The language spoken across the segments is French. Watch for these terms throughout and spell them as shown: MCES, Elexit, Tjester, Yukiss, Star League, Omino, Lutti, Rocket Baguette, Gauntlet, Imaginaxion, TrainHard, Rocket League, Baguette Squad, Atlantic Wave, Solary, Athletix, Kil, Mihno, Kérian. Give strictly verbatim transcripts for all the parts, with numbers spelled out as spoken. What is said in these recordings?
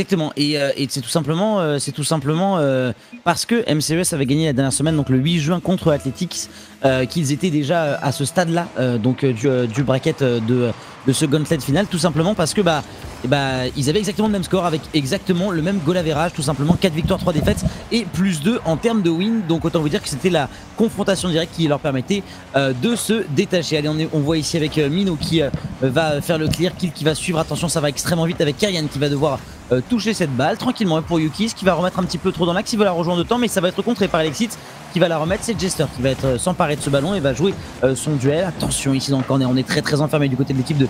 Exactement, et, euh, et c'est tout simplement, euh, tout simplement euh, parce que M C E S avait gagné la dernière semaine, donc le huit juin contre Athletix, euh, qu'ils étaient déjà à ce stade-là, euh, donc du, euh, du bracket de, de ce gauntlet final, tout simplement parce que bah, et bah, ils avaient exactement le même score, avec exactement le même goal average, tout simplement quatre victoires, trois défaites et plus deux en termes de win, donc autant vous dire que c'était la confrontation directe qui leur permettait euh, de se détacher. Allez, on, est, on voit ici avec euh, Mihno qui euh, va faire le clear, Kil qui va suivre, attention ça va extrêmement vite avec Kérian qui va devoir Euh, toucher cette balle tranquillement pour Yukiss qui va remettre un petit peu trop dans l'axe, il va la rejoindre de temps mais ça va être contré par Elexit qui va la remettre, c'est Tjester qui va être euh, s'emparer de ce ballon et va jouer euh, son duel. Attention ici dans le corner, on est très très enfermé du côté de l'équipe de,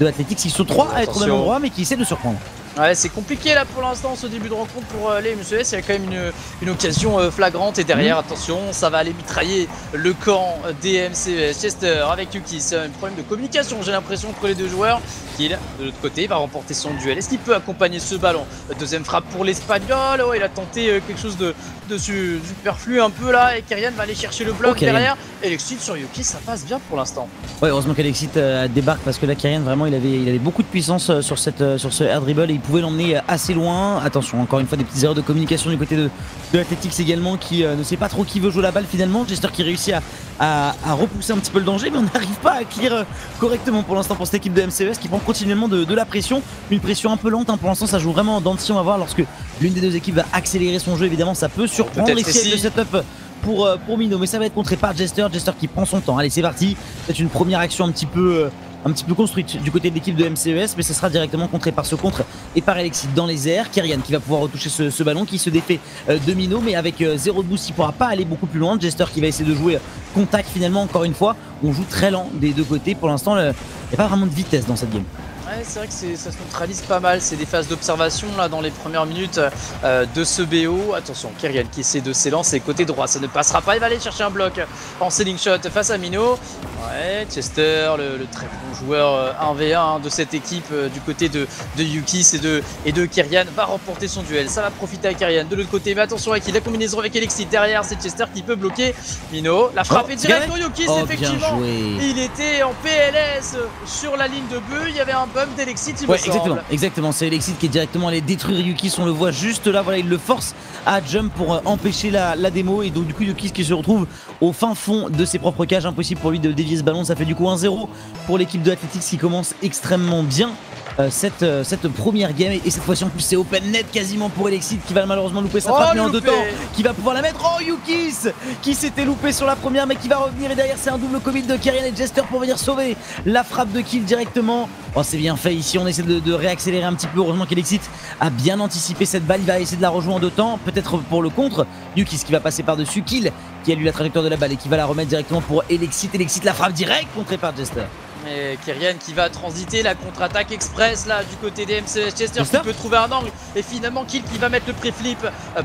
de Athletix, ils sont trois à être au même endroit mais qui essaient de surprendre. Ouais, c'est compliqué là pour l'instant ce début de rencontre pour euh, les M C E S, il y a quand même une, une occasion euh, flagrante et derrière mmh. attention ça va aller mitrailler le camp des M C E S. Tjester avec Yukiss, un problème de communication j'ai l'impression entre les deux joueurs. Kil de l'autre côté va remporter son duel, est-ce qu'il peut accompagner ce ballon? Deuxième frappe pour l'Espagnol, ouais, il a tenté euh, quelque chose de, de superflu un peu là et Kérian va aller chercher le bloc okay. derrière. Elexit sur Yukiss, ça passe bien pour l'instant. Ouais, heureusement qu'Elexit euh, débarque parce que là Kérian vraiment il avait, il avait beaucoup de puissance euh, sur, cette, euh, sur ce air dribble et il pouvait l'emmener assez loin. Attention, encore une fois, des petites erreurs de communication du côté de, de Athletix également qui euh, ne sait pas trop qui veut jouer la balle finalement. Tjester qui réussit à, à, à repousser un petit peu le danger, mais on n'arrive pas à clear correctement pour l'instant pour cette équipe de M C E S qui prend continuellement de, de la pression. Une pression un peu lente hein, pour l'instant, ça joue vraiment en dents de scie. On va voir lorsque l'une des deux équipes va accélérer son jeu, évidemment, ça peut surprendre les sièges de setup. Pour, pour Mihno, mais ça va être contré par Tjester, Tjester qui prend son temps. Allez, c'est parti, c'est une première action un petit peu, un petit peu construite du côté de l'équipe de M C E S, mais ça sera directement contré par ce contre et par Elexit dans les airs. Kérian qui va pouvoir retoucher ce, ce ballon, qui se défait de Mihno, mais avec zéro de boost, il ne pourra pas aller beaucoup plus loin. Tjester qui va essayer de jouer contact finalement, encore une fois. On joue très lent des deux côtés, pour l'instant, il n'y a pas vraiment de vitesse dans cette game. Ouais, c'est vrai que ça se neutralise pas mal, c'est des phases d'observation là dans les premières minutes euh, de ce B O. Attention, Kérian qui essaie de s'élancer côté droit, ça ne passera pas, il va aller chercher un bloc en ceiling shot face à Mihno. Ouais, Tjester, le, le très bon joueur un v un de cette équipe euh, du côté de, de Yukiss et de, et de Kérian, va remporter son duel, ça va profiter à Kérian de l'autre côté, mais attention avec la combinaison avec Elexit, derrière c'est Tjester qui peut bloquer Mihno, la frappe est oh, directe pour Yukiss, oh, effectivement, il était en P L S sur la ligne de but, il y avait un d'Elexit, il ouais, me exactement, semble. Exactement, c'est Elexit qui est directement allé détruire Yukiss, on le voit juste là, voilà, il le force à jump pour euh, empêcher la, la démo et donc du coup Yukiss qui se retrouve au fin fond de ses propres cages, impossible pour lui de dévier ce ballon, ça fait du coup un zéro pour l'équipe de Athletix qui commence extrêmement bien euh, cette, euh, cette première game et, et cette fois-ci en plus c'est open net quasiment pour Elexit qui va malheureusement louper sa frappe, oh, mais en deux temps qui va pouvoir la mettre. Oh, Yukiss qui s'était loupé sur la première mais qui va revenir et derrière c'est un double commit de Kérian et Tjester pour venir sauver la frappe de Kil directement. Oh, c'est bien fait ici, on essaie de, de réaccélérer un petit peu, heureusement qu'Elexit a bien anticipé cette balle, il va essayer de la rejoindre en deux temps, peut-être pour le contre, Yukiss qui va passer par-dessus, Kil qui a lu la trajectoire de la balle et qui va la remettre directement pour Elexit, Elexit la frappe directe contrée par Tjester. Et Kérian qui va transiter la contre-attaque express là du côté des M C E S, Tjester qui peut trouver un angle et finalement Kil qui va mettre le pré-flip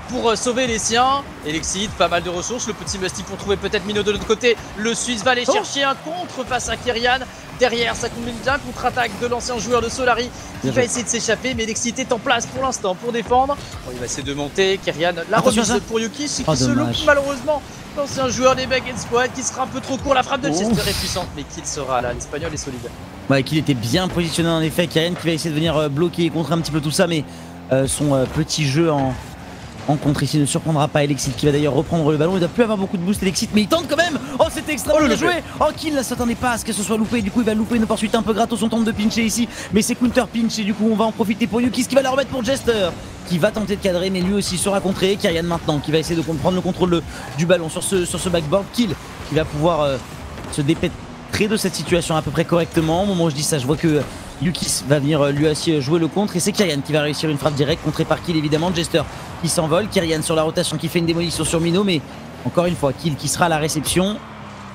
pour sauver les siens. Elexit, pas mal de ressources, le petit Musty pour trouver peut-être Mihno de l'autre côté, le Suisse va aller oh. chercher un contre face à Kérian. Derrière, ça combine bien, contre-attaque de l'ancien joueur de Solary qui va essayer de s'échapper, mais Elexit est en place pour l'instant pour défendre. Bon, il va essayer de monter, Kérian, la remise pour Yukiss qui oh, se loupe malheureusement. L'ancien joueur des Baguette Squad qui sera un peu trop court, la frappe de Tjester est puissante, mais Kil sera là, l'Espagnol est solide. Ouais, Kil était bien positionné en effet, Kérian qui va essayer de venir bloquer et contrer un petit peu tout ça, mais euh, son euh, petit jeu en... en contre ici ne surprendra pas Elexit qui va d'ailleurs reprendre le ballon, il ne doit plus avoir beaucoup de boost Elexit mais il tente quand même. Oh, c'était extrêmement bien joué. Oh, Kil ne s'attendait pas à ce qu'elle se soit loupée, du coup il va louper une poursuite un peu gratos, on tente de pincher ici mais c'est counter pinch et du coup on va en profiter pour Yukiss qui va la remettre pour Tjester qui va tenter de cadrer mais lui aussi sera contré. Kérian maintenant qui va essayer de prendre le contrôle du ballon sur ce, sur ce backboard, Kil qui va pouvoir euh, se dépêtrer de cette situation à peu près correctement. Au moment où je dis ça je vois que Yukiss va venir lui aussi jouer le contre et c'est Kérian qui va réussir une frappe directe contrée par Kil évidemment. Tjester qui s'envole, Kérian sur la rotation qui fait une démolition sur Mihno mais encore une fois Kil qui sera à la réception.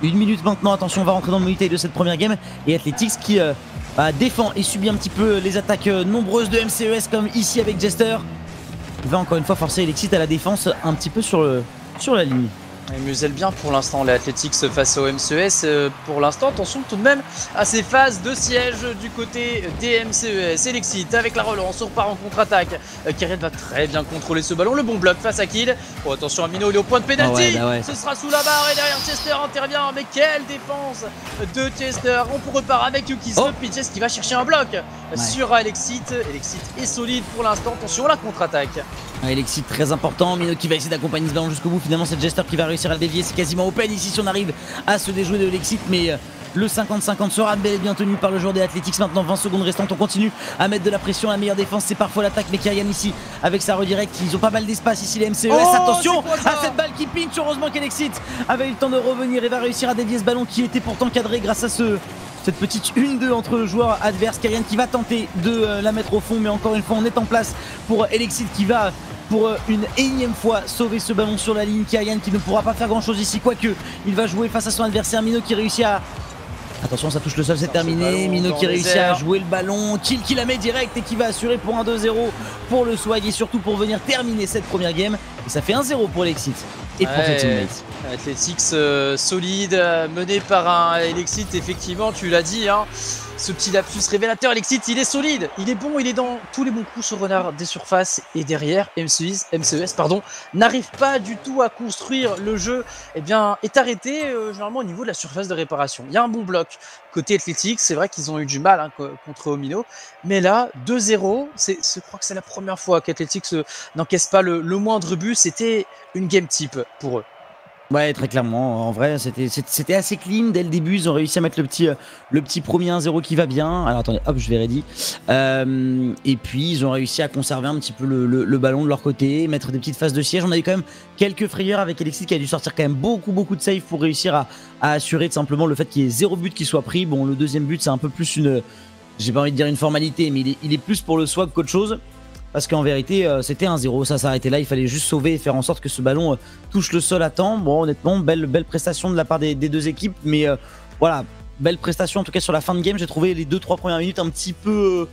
Une minute maintenant, attention on va rentrer dans le détail de cette première game et Athletix qui euh, bah, défend et subit un petit peu les attaques nombreuses de M C E S comme ici avec Tjester. Il va encore une fois forcer Elexit à la défense un petit peu sur, le, sur la ligne. Il muselle bien pour l'instant les Athletix face au M C E S. Pour l'instant, attention tout de même à ces phases de siège du côté des M C E S. Elexit avec la relance, on repart en contre-attaque. Kérian va très bien contrôler ce ballon. Le bon bloc face à Kil. Oh, attention à Mihno, il est au point de pénalty. Ah ouais, bah ouais. Ce sera sous la barre et derrière Tjester intervient. Mais quelle défense de Tjester. On repart avec Yukiss. Oh. Le pitch qui va chercher un bloc ouais. sur Elexit. Elexit est solide pour l'instant. Attention à la contre-attaque. Elexit très important. Mihno qui va essayer d'accompagner ce ballon jusqu'au bout. Finalement, c'est Tjester qui va réussir. à le dévier, c'est quasiment open ici si on arrive à se déjouer de Elexit, mais le cinquante cinquante sera bien tenu par le joueur des Athletix. Maintenant vingt secondes restantes, on continue à mettre de la pression. La meilleure défense c'est parfois l'attaque, mais Kérian ici avec sa redirect, ils ont pas mal d'espace ici les M C E S. Oh, attention à cette balle qui pinche, heureusement qu'Elexit avait eu le temps de revenir et va réussir à dévier ce ballon qui était pourtant cadré grâce à ce... cette petite une deux entre joueurs adverses. Kérian qui va tenter de la mettre au fond, mais encore une fois on est en place pour Elexit qui va pour une énième fois sauver ce ballon sur la ligne. Kérian qui ne pourra pas faire grand chose ici, quoique il va jouer face à son adversaire. Mihno qui réussit à... Attention, ça touche le sol, c'est terminé. Mihno qui réussit à jouer le ballon. Kil qui la met direct et qui va assurer pour un deux zéro pour le swag et surtout pour venir terminer cette première game. Et ça fait un zéro pour Elexit et pour ouais, les teammates. Athletix euh, solide, euh, mené par un Elexit, effectivement, tu l'as dit. Hein, ce petit lapsus révélateur, Elexit, il est solide, il est bon, il est dans tous les bons coups sur renard des surfaces. Et derrière, M C E S, M C E S pardon, n'arrive pas du tout à construire le jeu. Eh bien, est arrêté euh, généralement au niveau de la surface de réparation. Il y a un bon bloc côté Athletix, c'est vrai qu'ils ont eu du mal hein, contre Omino. Mais là, deux zéro, je crois que c'est la première fois qu'Athletix euh, n'encaisse pas le, le moindre but. C'était une game type pour eux. Ouais, très clairement, en vrai c'était assez clean dès le début, ils ont réussi à mettre le petit, le petit premier un zéro qui va bien. Alors attendez, hop, je vais ready. Euh, et puis ils ont réussi à conserver un petit peu le, le, le ballon de leur côté, mettre des petites phases de siège. On a eu quand même quelques frayeurs avec Elexit qui a dû sortir quand même beaucoup beaucoup de saves pour réussir à, à assurer simplement le fait qu'il y ait zéro but qui soit pris. Bon, le deuxième but c'est un peu plus une, j'ai pas envie de dire une formalité, mais il est, il est plus pour le swag qu'autre chose. Parce qu'en vérité, euh, c'était un zéro, ça s'arrêtait là, il fallait juste sauver et faire en sorte que ce ballon euh, touche le sol à temps. Bon, honnêtement, belle, belle prestation de la part des, des deux équipes, mais euh, voilà, belle prestation en tout cas sur la fin de game. J'ai trouvé les deux trois premières minutes un petit peu,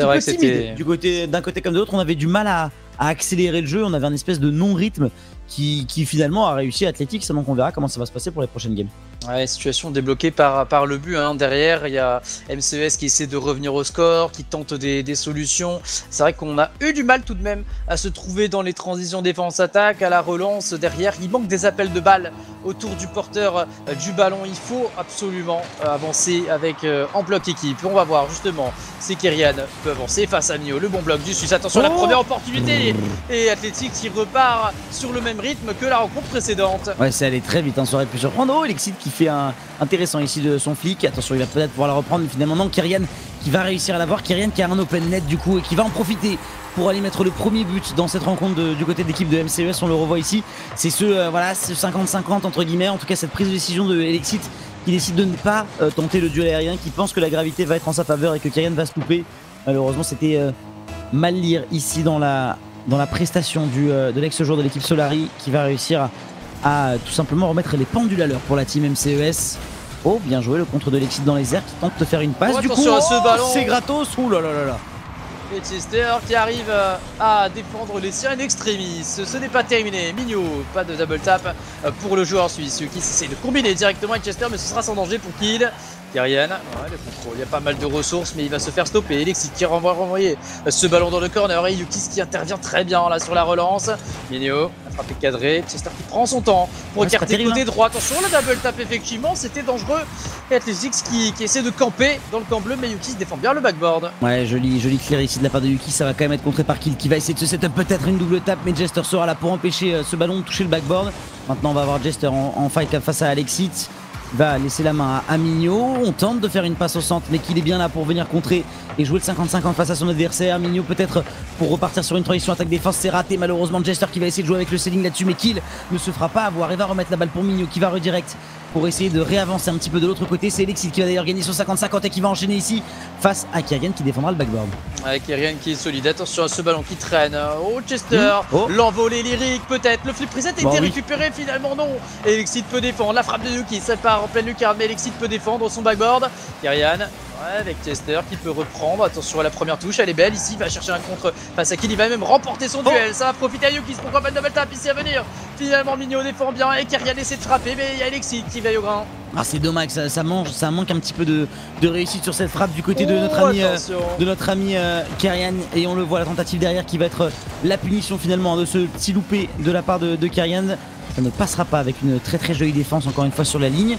euh, un petit peu timides. Du côté, d'un côté comme de l'autre, on avait du mal à, à accélérer le jeu, on avait un espèce de non-rythme qui, qui finalement a réussi à Athletix, donc on verra comment ça va se passer pour les prochaines games. Ouais, situation débloquée par, par le but. Hein. Derrière, il y a M C E S qui essaie de revenir au score, qui tente des, des solutions. C'est vrai qu'on a eu du mal tout de même à se trouver dans les transitions défense-attaque, à la relance. Derrière, il manque des appels de balles autour du porteur euh, du ballon. Il faut absolument euh, avancer avec euh, en bloc équipe. On va voir justement si Kérian peut avancer face à Mihno. Le bon bloc du Suisse. Attention, oh la première opportunité. Et Athletix qui repart sur le même rythme que la rencontre précédente. Ouais, c'est allé très vite. Hein. Ça aurait pu surprendre. Oh, Elexit qui fait un intéressant ici de son flic. Attention, il va peut-être pouvoir la reprendre, mais finalement non. Kérian qui va réussir à l'avoir. Kérian qui a un open net du coup et qui va en profiter pour aller mettre le premier but dans cette rencontre de, du côté de l'équipe de M C E S. On le revoit ici, c'est ce euh, voilà, ce cinquante cinquante entre guillemets, en tout cas cette prise de décision de Elexit qui décide de ne pas euh, tenter le duel aérien, qui pense que la gravité va être en sa faveur et que Kérian va se couper. Malheureusement, c'était euh, mal lire ici dans la, dans la prestation du, euh, de l'ex-joueur de l'équipe Solary qui va réussir à à tout simplement remettre les pendules à l'heure pour la team M C E S. Oh, bien joué le contre de Elexit dans les airs qui tente de faire une passe. Oh, du coup, c'est oh, gratos. Ouh là là là là. Et Tjester qui arrive à défendre les siens in extremis. Ce n'est pas terminé. Mihno, pas de double tap pour le joueur suisse qui essaie de combiner directement avec Tjester, mais ce sera sans danger pour Kil. Kérian, ouais, le contrôle, il y a pas mal de ressources, mais il va se faire stopper. Elexit qui renvoie renvoyer ce ballon dans le corner et Yukiss qui intervient très bien là sur la relance. Mihno, frappé cadré, Tjester qui prend son temps pour ouais, écarter côté droit. Attention, le double tap effectivement, c'était dangereux. Et Athletix qui, qui essaie de camper dans le camp bleu, mais Yukiss défend bien le backboard. Ouais, joli, joli clear ici de la part de Yukiss, ça va quand même être contré par Kil qui va essayer de se setup peut-être une double tap, mais Tjester sera là pour empêcher ce ballon de toucher le backboard. Maintenant, on va avoir Tjester en, en fight face à Elexit. Va laisser la main à Mihno. On tente de faire une passe au centre, mais qu'il est bien là pour venir contrer et jouer le cinquante cinquante face à son adversaire. Mihno peut-être pour repartir sur une transition attaque-défense, c'est raté. Malheureusement, Tjester qui va essayer de jouer avec le ceiling là-dessus, mais Kil ne se fera pas avoir et va remettre la balle pour Mihno qui va redirect pour essayer de réavancer un petit peu de l'autre côté. C'est Elexit qui va d'ailleurs gagner son cinquante cinquante et qui va enchaîner ici face à Kérian qui défendra le backboard. Ouais, Kérian qui est solide. Attention à ce ballon qui traîne. Oh, Tjester, mmh. oh. l'envolée lyrique peut-être. Le flip reset a bon, été oui. récupéré finalement, non. Et Elexit peut défendre. La frappe de Yuki, ça part en pleine lucarne, mais Elexit peut défendre son backboard. Kérian Ouais, avec Tjester qui peut reprendre. Attention à la première touche, elle est belle ici. Il va chercher un contre face à Kil. Il va même remporter son oh. duel. Ça va profiter à Yukiss. Pourquoi pas de double tap ici à venir? Finalement, Mihno défend bien et Kérian essaie de frapper. Mais il y a Elexit qui veille au grain. Ah, c'est dommage, ça, ça, mange, ça manque un petit peu de, de réussite sur cette frappe du côté de notre ami, euh, de notre ami euh, Kérian. Et on le voit, la tentative derrière qui va être la punition finalement de ce petit loupé de la part de, de Kérian. Ça ne passera pas avec une très très jolie défense encore une fois sur la ligne.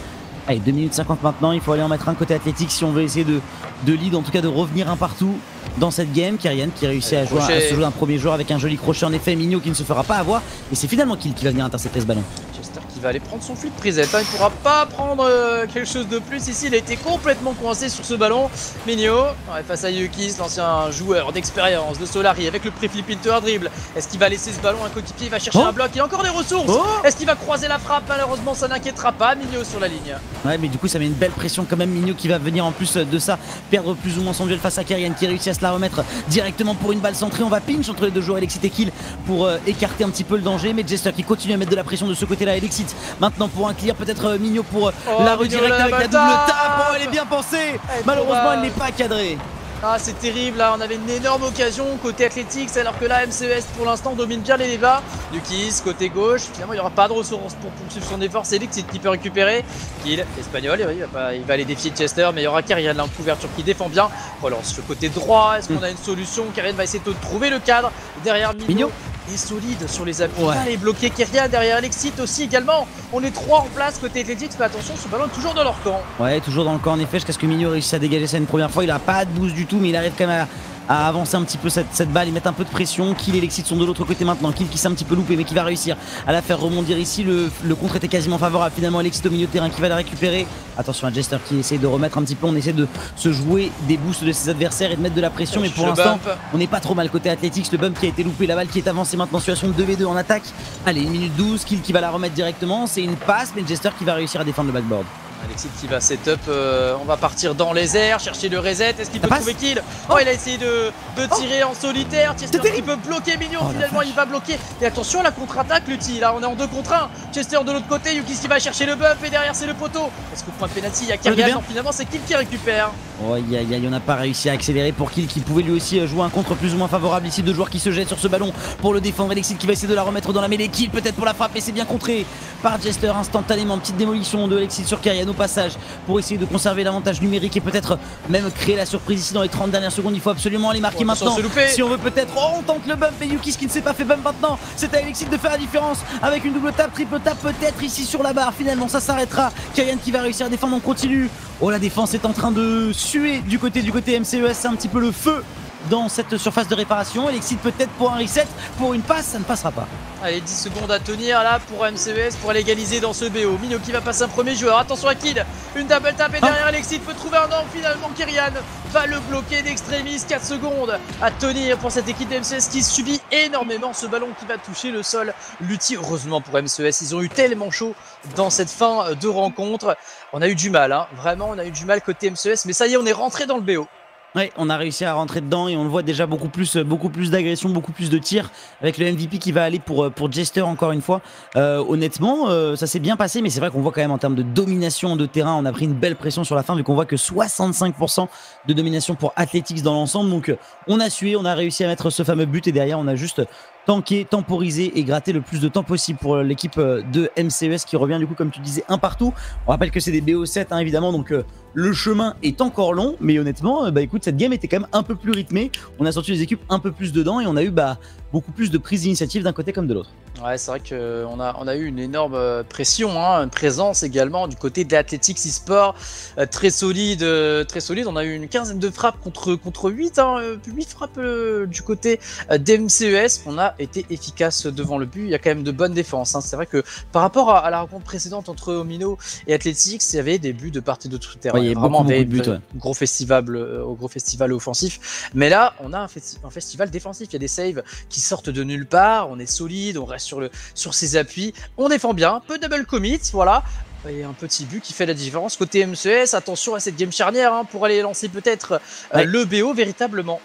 Allez, deux minutes cinquante maintenant, il faut aller en mettre un côté athlétique si on veut essayer de, de lead, en tout cas de revenir un partout dans cette game. Kérian qui réussit à, jouer, à se jouer un premier joueur avec un joli crochet, en effet Mihno qui ne se fera pas avoir. Et c'est finalement Kil qui va venir intercepter ce ballon. Tjester qui va aller prendre son flip preset, hein. Il ne pourra pas prendre euh, quelque chose de plus ici, il a été complètement coincé sur ce ballon. Mihno, ouais, face à Yukiss, l'ancien joueur d'expérience de Solary avec le pré-flip inter dribble. Est-ce qu'il va laisser ce ballon à un coéquipier? Il va chercher oh. un bloc, il y a encore des ressources oh. Est-ce qu'il va croiser la frappe? Malheureusement ça n'inquiétera pas Mihno sur la ligne. Ouais, mais du coup ça met une belle pression quand même. Mihno qui va venir en plus de ça perdre plus ou moins son duel face à Kérian qui réussit à se la remettre directement pour une balle centrée. On va pinch entre les deux joueurs Elexit et Kil pour euh, écarter un petit peu le danger. Mais Tjester qui continue à mettre de la pression de ce côté là. Elexit maintenant pour un clear, peut-être euh, Mihno pour euh, oh, la redirecte avec la double tape. Oh, elle est bien pensée, elle malheureusement elle n'est pas cadrée. Ah, c'est terrible là, on avait une énorme occasion côté athlétique, alors que là M C E S pour l'instant domine bien les débats. Yukiss côté gauche, finalement il n'y aura pas de ressources pour poursuivre son effort, c'est Elexit qui peut récupérer. Kil, espagnol, il va, pas, il va aller défier Tjester, mais il y aura Kérian là en couverture qui défend bien. Relance le côté droit, est-ce qu'on a une solution? Kérian va essayer de trouver le cadre derrière Mihno. Mihno est solide sur les appuis, ouais. Il est bloqué Kérian derrière Elexit aussi également. On est trois en place côté athlétique, mais attention ce ballon est toujours dans leur camp. Ouais, toujours dans le camp en effet, jusqu'à ce que Mihno réussisse à dégager ça une première fois, il n'a pas de boost du tout, mais il arrive quand même à, à avancer un petit peu cette, cette balle, et mettre un peu de pression. Kil et Elexit sont de l'autre côté maintenant. Kil qui s'est un petit peu loupé mais qui va réussir à la faire rebondir ici. Le, le contre était quasiment favorable finalement. Elexit au milieu de terrain qui va la récupérer. Attention à Tjester qui essaie de remettre un petit peu. On essaie de se jouer des boosts de ses adversaires et de mettre de la pression. Mais pour l'instant on n'est pas trop mal côté athlétique. Le bump qui a été loupé, la balle qui est avancée maintenant. Situation de deux v deux en attaque. Allez, une minute douze, Kil qui va la remettre directement. C'est une passe mais Tjester qui va réussir à défendre le backboard. Elexit qui va set-up, euh, on va partir dans les airs, chercher le reset, est-ce qu'il peut trouver Kil? Oh, il a essayé de, de tirer oh. en solitaire, Tjester qui peut bloquer Mihno, oh, finalement il va bloquer. Et attention à la contre-attaque Lutti, là on est en deux contre un, Tjester de l'autre côté, Yukiss qui va chercher le buff et derrière c'est le poteau. Est-ce qu'on prend un penalty? Il y a Kérian, finalement c'est Kil qui récupère. Oh, y a, y a, y on n'a pas réussi à accélérer pour Kil qui pouvait lui aussi jouer un contre plus ou moins favorable ici. Deux joueurs qui se jettent sur ce ballon pour le défendre. Elexit qui va essayer de la remettre dans la mêlée. Kil peut-être pour la frappe et c'est bien contré par Tjester instantanément. Petite démolition de Elexit sur Kérian au passage pour essayer de conserver l'avantage numérique et peut-être même créer la surprise ici dans les trente dernières secondes. Il faut absolument les marquer oh, maintenant. Si on veut peut-être. Oh, on tente le bump et Yukiss qui ne s'est pas fait bump maintenant. C'est à Elexit de faire la différence avec une double tape, triple tape peut-être ici sur la barre. Finalement, ça s'arrêtera. Kérian qui va réussir à défendre. On continue. Oh, la défense est en train de suer du côté du côté M C E S, c'est un petit peu le feu dans cette surface de réparation. Elexit peut-être pour un reset, pour une passe, ça ne passera pas. Allez, dix secondes à tenir là pour M C E S pour l'égaliser dans ce B O. Mihno qui va passer un premier joueur, attention à Kil, une double tape et derrière Elexit peut trouver un angle finalement. Kérian va le bloquer d'extrémiste. Quatre secondes à tenir pour cette équipe de M C E S qui subit énormément. Ce ballon qui va toucher le sol, Lutti. Heureusement pour M C E S, ils ont eu tellement chaud dans cette fin de rencontre. On a eu du mal, hein. Vraiment on a eu du mal côté M C E S, mais ça y est on est rentré dans le B O. Oui, on a réussi à rentrer dedans et on le voit déjà beaucoup plus, beaucoup plus d'agressions, beaucoup plus de tirs avec le M V P qui va aller pour, pour Tjester encore une fois. Euh, honnêtement, euh, ça s'est bien passé, mais c'est vrai qu'on voit quand même en termes de domination de terrain, on a pris une belle pression sur la fin vu qu'on voit que soixante-cinq pour cent de domination pour Athletix dans l'ensemble. Donc on a sué, on a réussi à mettre ce fameux but et derrière on a juste tanké, temporisé et gratter le plus de temps possible pour l'équipe de M C E S qui revient du coup comme tu disais un partout. On rappelle que c'est des B O sept hein, évidemment, donc euh, le chemin est encore long, mais honnêtement euh, bah écoute, cette game était quand même un peu plus rythmée, on a sorti les équipes un peu plus dedans et on a eu bah beaucoup plus de prise d'initiative d'un côté comme de l'autre. Ouais, c'est vrai qu'on a, on a eu une énorme pression, hein, une présence également du côté de l'Athletix e-sport, euh, très solide, euh, très solide. On a eu une quinzaine de frappes contre, contre huit, hein, huit frappes euh, du côté euh, d'M C E S. On a été efficace devant le but, il y a quand même de bonnes défenses, hein. C'est vrai que par rapport à, à la rencontre précédente entre Omino et Athletix, il y avait des buts de part et d'autre terrain. Ouais, il y a vraiment des buts, ouais. Gros festival, euh, gros festival offensif. Mais là, on a un, festi un festival défensif, il y a des saves qui sortent de nulle part, on est solide, on reste sur, le, sur ses appuis, on défend bien, peu de double commit, voilà, et un petit but qui fait la différence côté M C E S. Attention à cette game charnière hein, pour aller lancer peut-être euh, ouais. le B O véritablement.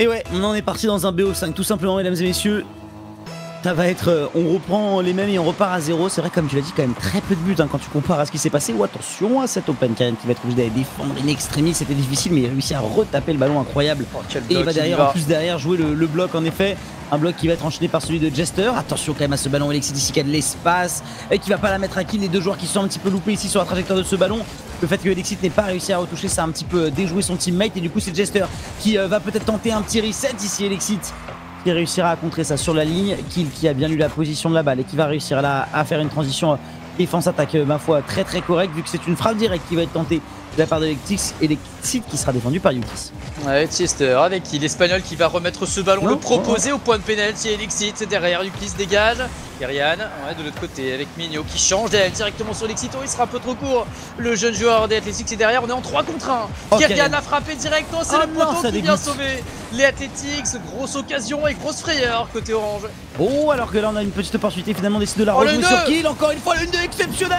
Et ouais, on en est parti dans un B O cinq tout simplement mesdames et messieurs. Ça va être, on reprend les mêmes et on repart à zéro. C'est vrai, comme tu l'as dit, quand même très peu de buts hein, quand tu compares à ce qui s'est passé. Ou attention à cet Open Kérian qui va être obligé d'aller défendre in extremis. C'était difficile, mais il a réussi à retaper le ballon incroyable. Oh, et il va derrière, il va. en plus derrière, jouer le, le bloc en effet. Un bloc qui va être enchaîné par celui de Tjester. Attention quand même à ce ballon, Elexit ici qui a de l'espace et qui va pas la mettre à Kil. Les deux joueurs qui sont un petit peu loupés ici sur la trajectoire de ce ballon. Le fait que Elexit n'ait pas réussi à retoucher, ça a un petit peu déjoué son teammate. Et du coup, c'est Tjester qui va peut-être tenter un petit reset ici, Elexit. Qui réussira à contrer ça sur la ligne, Kil qui a bien eu la position de la balle et qui va réussir là à faire une transition défense-attaque, ma foi, très très correcte, vu que c'est une frappe directe qui va être tentée de la part d'Elexit et Elexit qui sera défendu par Yukiss. Ouais, Tjester avec qui l'Espagnol qui va remettre ce ballon, non, le proposer non, non. au point de pénalty. Elexit derrière, Yukiss dégage. Kérian, ouais, de l'autre côté avec Mihno qui change directement sur Elexit. Oh, il sera un peu trop court. Le jeune joueur d'Athletix est derrière. On est en trois contre un. Oh, Kérian l'a frappé direct. Oh, c'est oh, le poteau qui vient sauver les Athletix. Grosse occasion et grosse frayeur côté orange. Oh, alors que là on a une petite opportunité. Finalement, on décide de la oh, rejouer sur Kil. Encore une fois, le deux exceptionnel.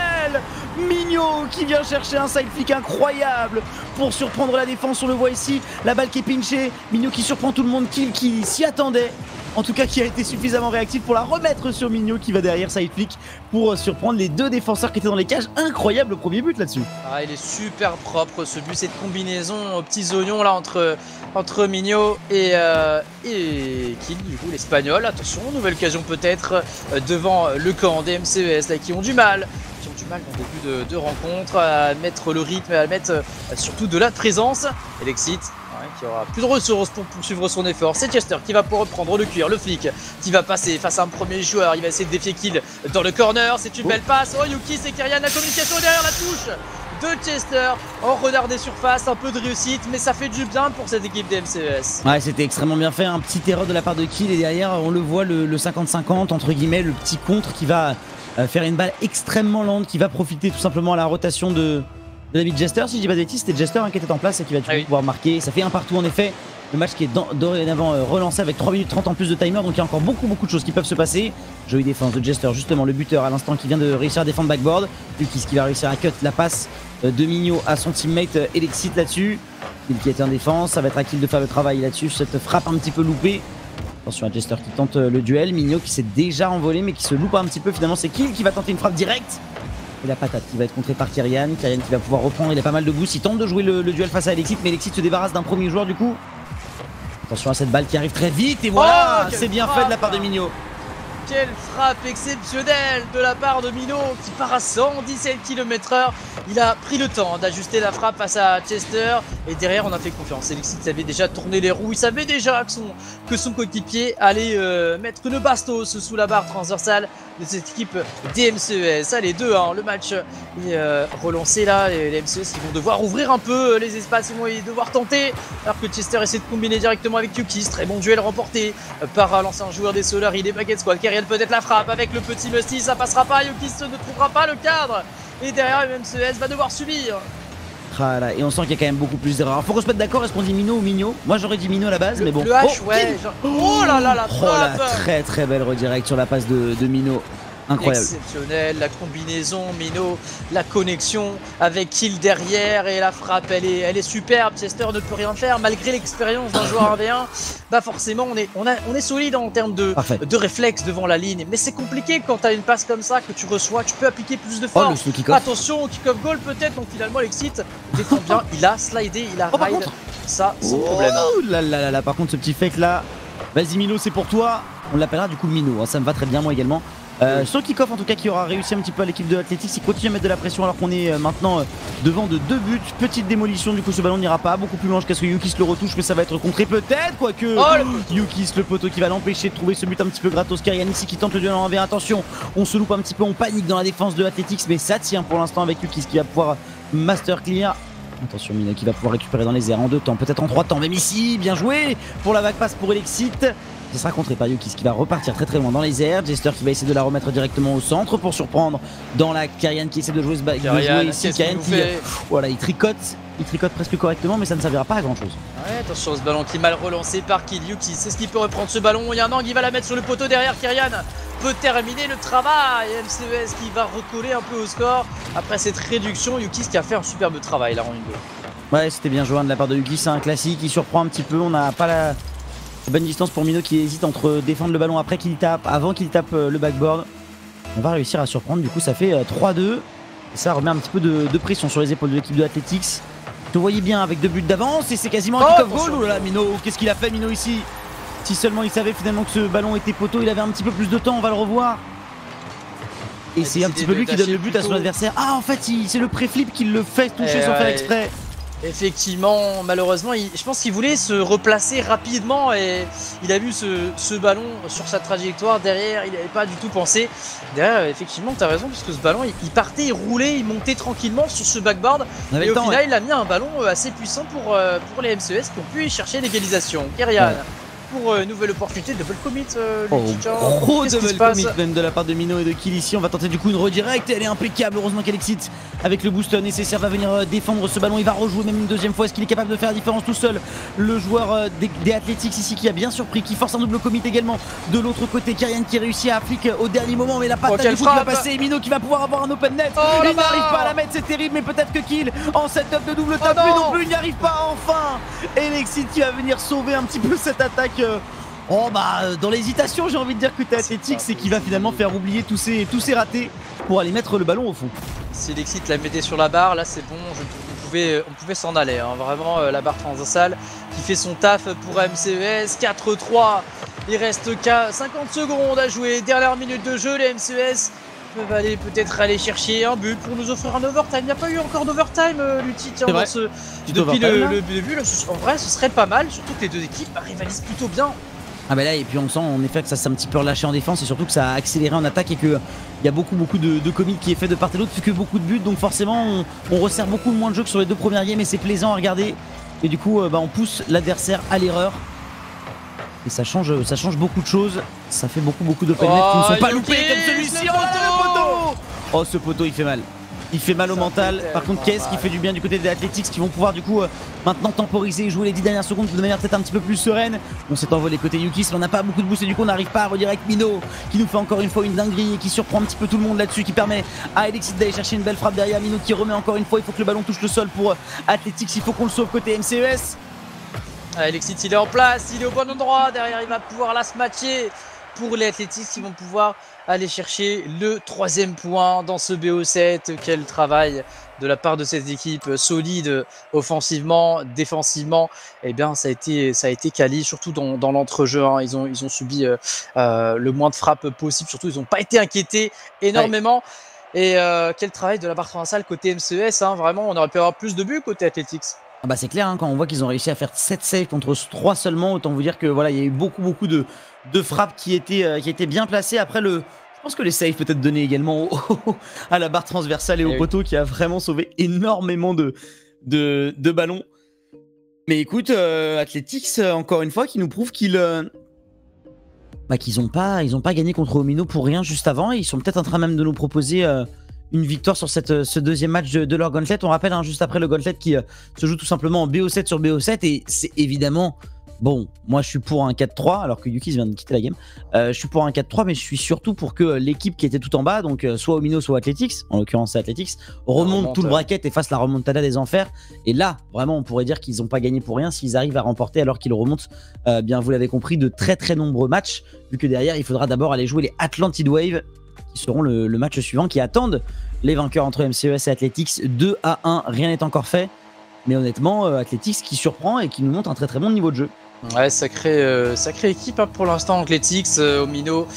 Mihno qui vient chercher un side flick incroyable pour surprendre la défense. On le voit ici. La balle qui est pinchée. Mihno qui surprend tout le monde. Kil qui s'y attendait. En tout cas, qui a été suffisamment réactif pour la remettre sur Mihno qui va derrière side flick pour surprendre les deux défenseurs qui étaient dans les cages. Incroyable le premier but là-dessus. Ah, il est super propre ce but, cette combinaison aux petits oignons là entre, entre Mihno et, euh, et Kil, du coup l'Espagnol. Attention, nouvelle occasion peut-être devant le camp des M C E S là, qui ont du mal. Qui ont du mal dans le début de, de rencontre à mettre le rythme, à mettre surtout de la présence. Elexit. Qui aura plus de ressources pour poursuivre son effort. C'est Tjester qui va pour reprendre le cuir, le flic qui va passer face à un premier joueur. Il va essayer de défier Kil dans le corner. C'est une oh. belle passe. Oh, Yukiss et Kérian, la communication derrière la touche de Tjester en renard des surfaces. Un peu de réussite, mais ça fait du bien pour cette équipe des M C E S. Ouais, c'était extrêmement bien fait. Un petit erreur de la part de Kil et derrière, on le voit, le cinquante cinquante, entre guillemets, le petit contre qui va faire une balle extrêmement lente, qui va profiter tout simplement à la rotation de. De l'ami Tjester, si je dis pas de bêtises, c'était Tjester hein, qui était en place et qui va ah oui. pouvoir marquer. Ça fait un partout en effet. Le match qui est dans, dorénavant euh, relancé avec trois minutes trente en plus de timer. Donc il y a encore beaucoup beaucoup de choses qui peuvent se passer. Jolie défense de Tjester, justement le buteur à l'instant qui vient de réussir à défendre backboard. Yukiss qui va réussir à cut la passe euh, de Mihno à son teammate euh, Elexit là-dessus. Kil qui est en défense, ça va être à Kil de faire le travail là-dessus. Cette frappe un petit peu loupée. Attention à Tjester qui tente euh, le duel. Mihno qui s'est déjà envolé mais qui se loupe un petit peu finalement. C'est Kil qui va tenter une frappe directe. Et la patate qui va être contrée par Kérian. Kérian qui va pouvoir reprendre, il a pas mal de boost. Il tente de jouer le, le duel face à Elexit, mais Elexit se débarrasse d'un premier joueur du coup. Attention à cette balle qui arrive très vite, et voilà, oh, c'est bien frappe. fait de la part de Mihno. Quelle frappe exceptionnelle de la part de Mihno qui part à cent dix-sept kilomètres heure. Il a pris le temps d'ajuster la frappe face à Tjester. Et derrière, on a fait confiance. Elexit savait déjà tourner les roues. Il savait déjà que son, que son coéquipier allait euh, mettre le bastos sous la barre transversale de cette équipe des M C E S. Allez, deux un, le match est euh, relancé là. Les, les M C E S qui vont devoir ouvrir un peu les espaces. Ils vont devoir tenter. Alors que Tjester essaie de combiner directement avec Yukiss. Très bon duel remporté par l'ancien joueur des Solary, des Baguette Squad. Kérian peut-être la frappe avec le petit Musty, ça passera pas, Yukiss ne trouvera pas le cadre. Et derrière, le M C E S va devoir subir. Voilà, et on sent qu'il y a quand même beaucoup plus d'erreurs. Alors faut qu'on se mette d'accord, est-ce qu'on dit Mihno ou Mihno? Moi j'aurais dit Mihno à la base, le, mais bon. Le H, oh, ouais, genre... oh là là, la oh frappe là, très très belle redirect sur la passe de, de Mihno. Incroyable. Exceptionnel, la combinaison, Mihno, la connexion avec Kil derrière et la frappe, elle est, elle est superbe. Tjester ne peut rien faire malgré l'expérience d'un joueur un v un. Bah forcément, on est, on a, on est solide en termes de, de réflexe devant la ligne. Mais c'est compliqué quand tu as une passe comme ça que tu reçois, tu peux appliquer plus de force. Oh, kick Attention, kick-off goal peut-être. Donc finalement, Elexit défend bien. Il a slidé, il a oh, ride. Ça, sans oh, problème. Là, là, là, là. Par contre, ce petit fake là, vas-y Mihno, c'est pour toi. On l'appellera du coup Mihno. Hein. Ça me va très bien, moi également. Euh, sur kick-off en tout cas qui aura réussi un petit peu à l'équipe de Athletix. Il continue à mettre de la pression alors qu'on est euh, maintenant euh, devant de deux buts. Petite démolition, du coup ce ballon n'ira pas beaucoup plus loin jusqu'à ce que Yukiss le retouche, mais ça va être contré peut-être, quoique oh, Yukiss le poteau qui va l'empêcher de trouver ce but un petit peu gratos. Kérian ici qui tente le duel en un v un. Attention, on se loupe un petit peu, on panique dans la défense de Athletix, mais ça tient pour l'instant avec Yukiss qui va pouvoir master clear. Attention Mihno qui va pouvoir récupérer dans les airs en deux temps, peut-être en trois temps, même ici, bien joué pour la vague passe pour Elexit. Ce sera contré par Yukiss qui va repartir très très loin dans les airs. Tjester qui va essayer de la remettre directement au centre pour surprendre dans la Kérian qui essaie de jouer ce bac. Kérian ici, Kérian qui voilà, il tricote, il tricote presque correctement, mais ça ne servira pas à grand chose. Ouais, attention ce ballon qui est mal relancé par Kil. Yukiss, c'est ce qui peut reprendre ce ballon. Il y a un angle, il va la mettre sur le poteau derrière. Kérian peut terminer le travail. M C E S qui va recoller un peu au score après cette réduction. Yukiss qui a fait un superbe travail là en une deux. Ouais, c'était bien joué de la part de Yukiss, c'est un classique. Il surprend un petit peu, on n'a pas la. Bonne distance pour Mihno qui hésite entre défendre le ballon après qu'il tape, avant qu'il tape le backboard. On va réussir à surprendre, du coup ça fait trois deux. Et ça remet un petit peu de, de pression sur les épaules de l'équipe de Athletix. Vous voyez bien avec deux buts d'avance et c'est quasiment un kick-off goal. Oh là là, Mihno, qu'est-ce qu'il a fait Mihno ici? Si seulement il savait finalement que ce ballon était poteau, il avait un petit peu plus de temps, on va le revoir. Et c'est un petit peu lui qui donne le but à son adversaire. Ah, en fait, c'est le pré-flip qui le fait toucher sans faire exprès. Effectivement, malheureusement, il, je pense qu'il voulait se replacer rapidement et il a vu ce, ce ballon sur sa trajectoire. Derrière, il n'avait pas du tout pensé. Derrière, effectivement, tu as raison, parce que ce ballon, il, il partait, il roulait, il montait tranquillement sur ce backboard. Avec et au temps, final, ouais. il a mis un ballon assez puissant pour, pour les M C E S qui ont pu chercher l'égalisation. Kérian ouais. pour euh, nouvelle opportunité, double commit, euh, oh, gros double commit même de la part de Mihno et de Kil ici. On va tenter du coup une redirect, elle est impeccable, heureusement qu'Elexit avec le boost nécessaire va venir euh, défendre ce ballon, il va rejouer même une deuxième fois, est-ce qu'il est capable de faire la différence tout seul? Le joueur euh, des, des Athletix ici qui a bien surpris, qui force un double commit également de l'autre côté, Kérian qui réussit à appliquer au dernier moment, mais la patte oh, à qui va passer, et Mihno qui va pouvoir avoir un open net, oh, il n'arrive pas à la mettre, c'est terrible, mais peut-être que Kil en setup de double top, oh, lui non plus, il n'y arrive pas, enfin Elexit qui va venir sauver un petit peu cette attaque. Oh bah dans l'hésitation j'ai envie de dire que t'es athlétique, c'est qu'il va finalement faire oublier tous ses, tous ses ratés pour aller mettre le ballon au fond. Si Elexit la mettait sur la barre, là c'est bon, je, on pouvait, on pouvait s'en aller, hein. Vraiment la barre transversale qui fait son taf pour M C E S, quatre trois, il reste qu'à cinquante secondes à jouer, dernière minute de jeu, les M C E S peuvent aller peut-être aller chercher un but pour nous offrir un overtime. Il n'y a pas eu encore d'overtime, euh, Lutti, tiens, dans ce, depuis le, le début. Là, en vrai, ce serait pas mal, surtout que les deux équipes bah, rivalisent plutôt bien. Ah bah là, et puis on sent en effet que ça s'est un petit peu relâché en défense et surtout que ça a accéléré en attaque et qu'il y a beaucoup beaucoup de, de commits qui est fait de part et d'autre, puisque beaucoup de buts, donc forcément on, on resserre beaucoup moins de jeu que sur les deux premières games, mais c'est plaisant à regarder. Et du coup, euh, bah, on pousse l'adversaire à l'erreur. Et ça change, ça change beaucoup de choses, ça fait beaucoup beaucoup d'open net oh, qui ne sont pas loupés comme celui-ci. Oh, ce poteau il fait mal, il fait mal au mental. Par contre, qu'est-ce qui fait du bien du côté des Athletix qui vont pouvoir du coup euh, maintenant temporiser et jouer les dix dernières secondes de manière peut-être un petit peu plus sereine. On s'est envolé côté Yukiss, mais on n'a pas beaucoup de boost et du coup on n'arrive pas à redirect Mihno qui nous fait encore une fois une dinguerie et qui surprend un petit peu tout le monde là-dessus, qui permet à Elexit d'aller chercher une belle frappe derrière. Mihno qui remet encore une fois, il faut que le ballon touche le sol pour Athletix, il faut qu'on le sauve côté M C E S. Ah, Elexit il est en place, il est au bon endroit, derrière il va pouvoir la smatcher pour les Athletix qui vont pouvoir aller chercher le troisième point dans ce B O sept. Quel travail de la part de cette équipe, solide offensivement, défensivement. Eh bien, ça a été, ça a été quali, surtout dans, dans l'entrejeu. Hein. Ils, ont, ils ont subi euh, euh, le moins de frappes possible. Surtout, ils n'ont pas été inquiétés énormément. Ouais. Et euh, quel travail de la barre transversale côté M C E S. Hein. Vraiment, on aurait pu avoir plus de buts côté Athletix. Ah bah c'est clair, hein, quand on voit qu'ils ont réussi à faire sept saves contre trois seulement, autant vous dire que voilà, il y a eu beaucoup beaucoup de, de frappes qui étaient, euh, qui étaient bien placées. Après, le, je pense que les saves peut-être donnés également au, au, à la barre transversale et, et au oui. poteau qui a vraiment sauvé énormément de, de, de ballons. Mais écoute, euh, Athletix, encore une fois, qui nous prouve qu'ils euh, bah, qu'ils n'ont pas, ils ont pas gagné contre Omino pour rien juste avant. Et ils sont peut-être en train même de nous proposer... Euh, une victoire sur cette, ce deuxième match de, de leur Gauntlet. On rappelle hein, juste après le Gauntlet qui euh, se joue tout simplement en B O sept sur B O sept. Et c'est évidemment... Bon, moi je suis pour un quatre trois, alors que Yukiss vient de quitter la game. Euh, je suis pour un quatre trois, mais je suis surtout pour que l'équipe qui était tout en bas, donc euh, soit Omino, soit Athletix, en l'occurrence c'est Athletix, remonte, remonte tout le bracket et fasse la remontada des enfers. Et là, vraiment, on pourrait dire qu'ils n'ont pas gagné pour rien s'ils arrivent à remporter alors qu'ils remontent, euh, bien vous l'avez compris, de très très nombreux matchs, vu que derrière, il faudra d'abord aller jouer les Atlantic Wave, qui seront le, le match suivant, qui attendent les vainqueurs entre M C E S et Athletix. Deux à un, rien n'est encore fait, mais honnêtement euh, Athletix qui surprend et qui nous montre un très très bon niveau de jeu. Ouais, sacrée, euh, sacrée équipe hein, pour l'instant Athletix, euh, Omino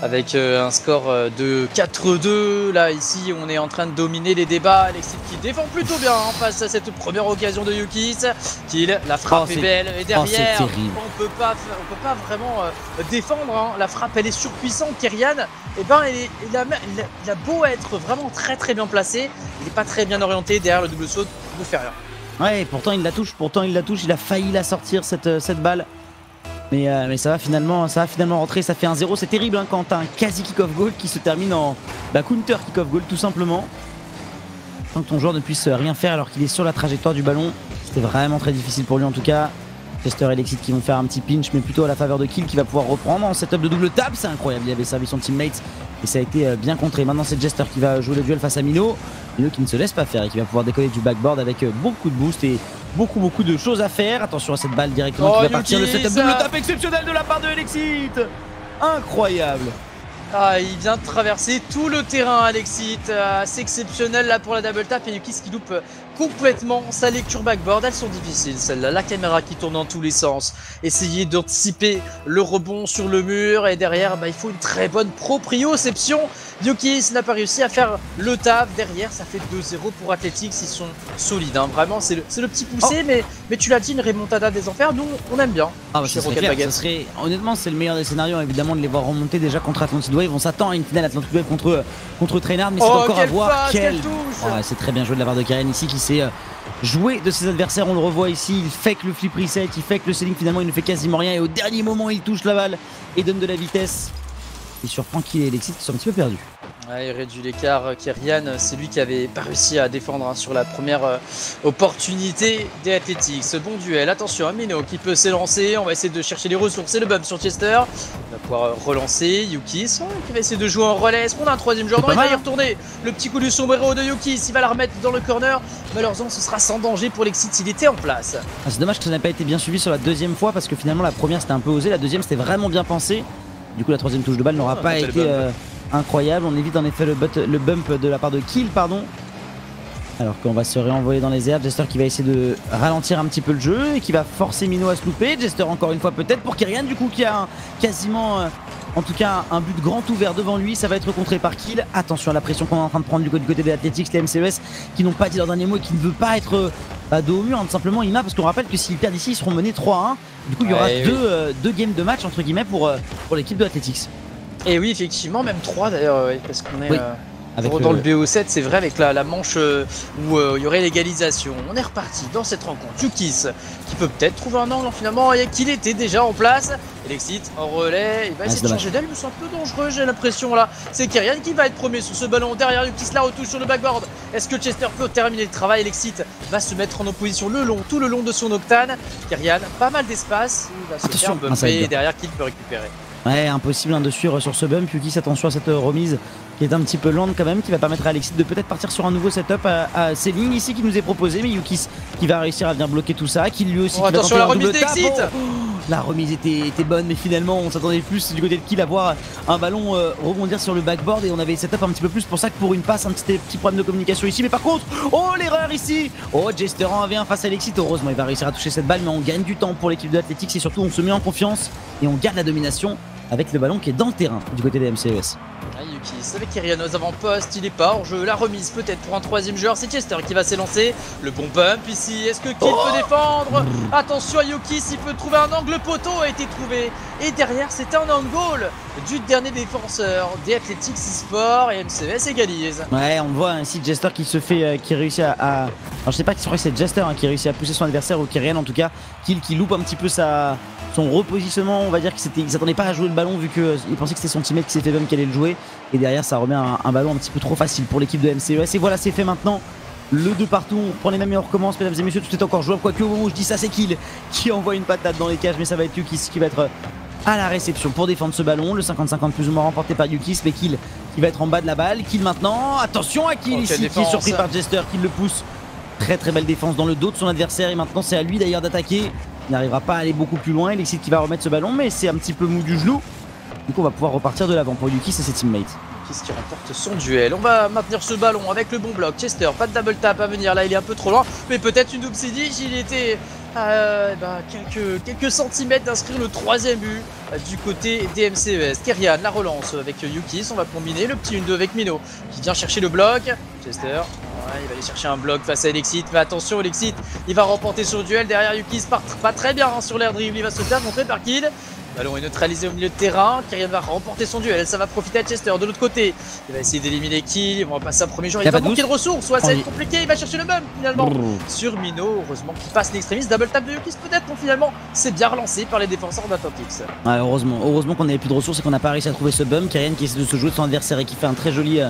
avec euh, un score euh, de quatre deux. Là ici on est en train de dominer les débats. Alexis qui défend plutôt bien hein, face à cette première occasion de Yukiss. Kil, la frappe oh, est... est belle et derrière oh, on peut pas, on peut pas vraiment euh, défendre. Hein. La frappe elle est surpuissante. Kérian, eh ben, il, est, il, a, il, a, il a beau être vraiment très très bien placé, il n'est pas très bien orienté derrière le double saut, il ne fait rien. Ouais, et pourtant il la touche, pourtant il la touche, il a failli la sortir cette, cette balle. Mais, euh, mais ça, va finalement, ça va finalement rentrer, ça fait un zéro, c'est terrible hein, quand t'as un quasi kick-off goal qui se termine en bah, counter kick-off goal tout simplement. Tant que ton joueur ne puisse rien faire alors qu'il est sur la trajectoire du ballon, c'était vraiment très difficile pour lui en tout cas. Tjester et Elexit qui vont faire un petit pinch, mais plutôt à la faveur de Kil qui va pouvoir reprendre en setup de double tap, c'est incroyable, il avait servi son teammate et ça a été bien contré. Maintenant c'est Tjester qui va jouer le duel face à Mihno, Mihno qui ne se laisse pas faire et qui va pouvoir décoller du backboard avec beaucoup de boost et beaucoup beaucoup de choses à faire. Attention à cette balle directement oh, qui va partir de cette boule. Le tap exceptionnel de la part de Elexit. Incroyable. Ah, il vient de traverser tout le terrain, Alexit. C'est exceptionnel là pour la double tap. Et Yukiss qui loupe complètement sa lecture backboard. Elles sont difficiles, celles-là. La caméra qui tourne dans tous les sens. Essayer d'anticiper le rebond sur le mur. Et derrière, bah, il faut une très bonne proprioception. Yukiss n'a pas réussi à faire le taf. Derrière, ça fait deux zéro pour Athletix. Ils sont solides, hein. Vraiment. C'est le, le petit poussé, oh. mais, mais tu l'as dit, une remontada des enfers. Nous, on aime bien. Ah, bah, ça serait clair, ça serait... Honnêtement, c'est le meilleur des scénarios, évidemment, de les voir remonter déjà contre Atlantic Wave. On s'attend à une finale Atlantic Wave contre, contre TrainHard, mais c'est oh, encore à voir. Quel... Oh, c'est très bien joué de la part de Kérian ici qui s'est joué de ses adversaires. On le revoit ici, il fake le flip reset, il fake le ceiling, finalement il ne fait quasiment rien et au dernier moment il touche la balle et donne de la vitesse. Il surprend qu'il et Elexit sont un petit peu perdus. Ouais, il réduit l'écart. Kérian, c'est lui qui avait pas réussi à défendre hein, sur la première euh, opportunité des Athletix. Ce bon duel, attention, Omino qui peut s'élancer. On va essayer de chercher les ressources et le bump sur Tjester. On va pouvoir relancer Yukiss oh, qui va essayer de jouer en relais. Est-ce qu'on a un troisième joueur? Non, il va y retourner. Le petit coup du sombrero de Yukiss, il va la remettre dans le corner. Malheureusement, ce sera sans danger pour Elexit. Il était en place. Ah, c'est dommage que ça n'a pas été bien suivi sur la deuxième fois parce que finalement la première c'était un peu osé, la deuxième c'était vraiment bien pensé. Du coup, la troisième touche de balle n'aura ah, pas été euh, incroyable. On évite en effet le, but, le bump de la part de Kil, pardon. Alors qu'on va se réenvoyer dans les airs. Jester qui va essayer de ralentir un petit peu le jeu et qui va forcer Mihno à se louper. Jester encore une fois peut-être pour Kérian, du coup, qui a un, quasiment, euh, en tout cas, un but grand ouvert devant lui. Ça va être contré par Kil. Attention à la pression qu'on est en train de prendre du côté des Athletix, les M C E S qui n'ont pas dit leur dernier mot et qui ne veulent pas être... Euh, Bah, dos au mur, hein, tout simplement, Ima, parce qu'on rappelle que s'ils perdent ici, ils seront menés trois à un. Du coup, il y aura ouais, deux, oui. euh, deux games de match, entre guillemets, pour, euh, pour l'équipe de Athletix. Et oui, effectivement, même trois d'ailleurs, ouais, parce qu'on est oui. euh, avec dans le, le B O sept, c'est vrai, avec la, la manche euh, où euh, il y aurait l'égalisation. On est reparti dans cette rencontre. Yukiss, qui peut peut-être trouver un angle, finalement, et qu'il était déjà en place. Elexit en relais, il va essayer ah, de changer d'aile, il me semble un peu dangereux, j'ai l'impression là. C'est Kérian qui va être premier sur ce ballon derrière Yukiss, la retouche sur le backboard. Est-ce que Tjester peut terminer le travail? Elexit va se mettre en opposition le long, tout le long de son octane. Kérian, pas mal d'espace, il va se attention, faire bumper et derrière qu'il peut récupérer. Ouais, impossible hein, de suivre sur ce bump. Yukiss, attention à cette remise qui est un petit peu lente quand même, qui va permettre à Elexit de peut-être partir sur un nouveau setup à, à ces lignes ici qui nous est proposé, mais Yukiss qui va réussir à venir bloquer tout ça, qui lui aussi... Oh, qui attention va la remise d'Elexit. La remise était, était bonne, mais finalement on s'attendait plus du côté de Kil à voir un ballon euh, rebondir sur le backboard et on avait setup un petit peu plus pour ça que pour une passe, un petit, petit problème de communication ici. Mais par contre, oh l'erreur ici. Oh, Jester en un v un face à Elexit. Heureusement il va réussir à toucher cette balle, mais on gagne du temps pour l'équipe de Athletix et surtout on se met en confiance et on garde la domination avec le ballon qui est dans le terrain du côté des M C E S. Ah, Yukiss avec Kérian aux avant-postes, il est pas hors jeu, la remise peut-être pour un troisième joueur, c'est Tjester qui va s'élancer, le bon bump ici, est-ce que Kil oh peut défendre? Attention à Yukiss, il peut trouver un angle, le poteau a été trouvé, et derrière c'était un angle du dernier défenseur des Athletix eSport et M C E S égalise. Ouais, on voit ici Tjester qui se fait, euh, qui réussit à, à... Alors je sais pas si c'est Tjester hein, qui réussit à pousser son adversaire ou Kérian en tout cas, Kil qui loupe un petit peu sa... son repositionnement, on va dire qu'il ne s'attendait pas à jouer le ballon vu qu'il euh, pensait que c'était son teammate qui s'était même qu'elle allait le jouer. Et derrière ça remet un, un ballon un petit peu trop facile pour l'équipe de M C E S. Et voilà, c'est fait maintenant. Le deux partout, on reprend les mêmes et on recommence, mesdames et messieurs, tout est encore jouable. Quoique au moment où je dis ça, c'est Kil qui envoie une patate dans les cages, mais ça va être Yukiss qui va être à la réception pour défendre ce ballon. Le cinquante cinquante plus ou moins remporté par Yukiss, mais Kil qui va être en bas de la balle. Kil maintenant, attention à Kil ici, qui est surpris par Jester, Kil le pousse. Très très belle défense dans le dos de son adversaire et maintenant c'est à lui d'ailleurs d'attaquer. Il n'arrivera pas à aller beaucoup plus loin. Elexit qui va remettre ce ballon, mais c'est un petit peu mou du genou. Du coup, on va pouvoir repartir de l'avant pour Yukiss et ses teammates. Yukiss qui remporte son duel. On va maintenir ce ballon avec le bon bloc. Tjester, pas de double tap à venir. Là, il est un peu trop loin, mais peut-être une double C D. Il était à euh, bah, quelques, quelques centimètres d'inscrire le troisième but du côté des M C E S. Kérian, la relance avec Yukiss. On va combiner le petit un deux avec Mihno qui vient chercher le bloc. Tjester. Ouais, il va aller chercher un bloc face à Elexit, mais attention Elexit, il va remporter son duel. Derrière Yukiss part pas très bien hein, sur l'air dribble, il va se faire montrer par Kil. Ballon est neutralisé au milieu de terrain, Kérian va remporter son duel, ça va profiter à Tjester. De l'autre côté, il va essayer d'éliminer Kil, ils vont passer un premier jour, il, il va manquer de ressources, ouais, ça va être compliqué, il va chercher le bump finalement Brrr. sur Mihno, heureusement qu'il passe l'extrémiste, double tap de Yukiss peut-être, bon finalement c'est bien relancé par les défenseurs d'Athletix. Ouais, heureusement, heureusement qu'on n'avait plus de ressources et qu'on n'a pas réussi à trouver ce bump. Kérian qui essaie de se jouer de son adversaire et qui fait un très joli... Euh...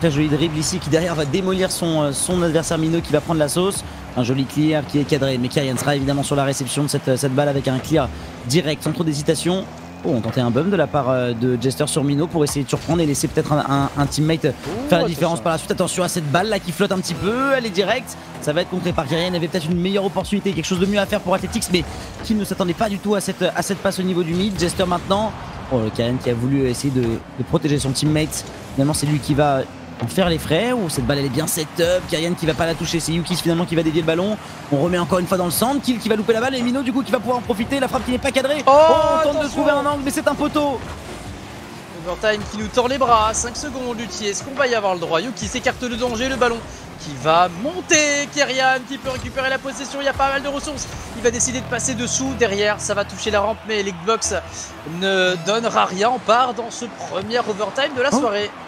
Très joli dribble ici qui derrière va démolir son, son adversaire Mihno qui va prendre la sauce. Un joli clear qui est cadré, mais Kérian sera évidemment sur la réception de cette, cette balle avec un clear direct sans trop d'hésitation. Oh, on tentait un bum de la part de Tjester sur Mihno pour essayer de surprendre et laisser peut-être un, un, un teammate oh, faire la différence par la suite. Attention à cette balle là qui flotte un petit peu, elle est directe. Ça va être contré par Kérian, il avait peut-être une meilleure opportunité, quelque chose de mieux à faire pour Athletix, mais qui ne s'attendait pas du tout à cette, à cette passe au niveau du mid. Tjester maintenant, oh, Kérian qui a voulu essayer de, de protéger son teammate. Finalement c'est lui qui va en faire les frais. Oh, cette balle elle est bien set up, Kérian qui va pas la toucher, c'est Yukiss finalement qui va dévier le ballon. On remet encore une fois dans le centre, Kil qui va louper la balle et Mihno du coup qui va pouvoir en profiter, la frappe qui n'est pas cadrée. Oh, oh on tente de trouver un angle mais c'est un poteau. Overtime qui nous tord les bras, cinq secondes Lutti, est-ce qu'on va y avoir le droit? Yukiss s'écarte de danger, le ballon qui va monter, Kérian qui peut récupérer la possession, il y a pas mal de ressources, il va décider de passer dessous, derrière ça va toucher la rampe mais l'Xbox ne donnera rien, on part dans ce premier overtime de la soirée. Oh.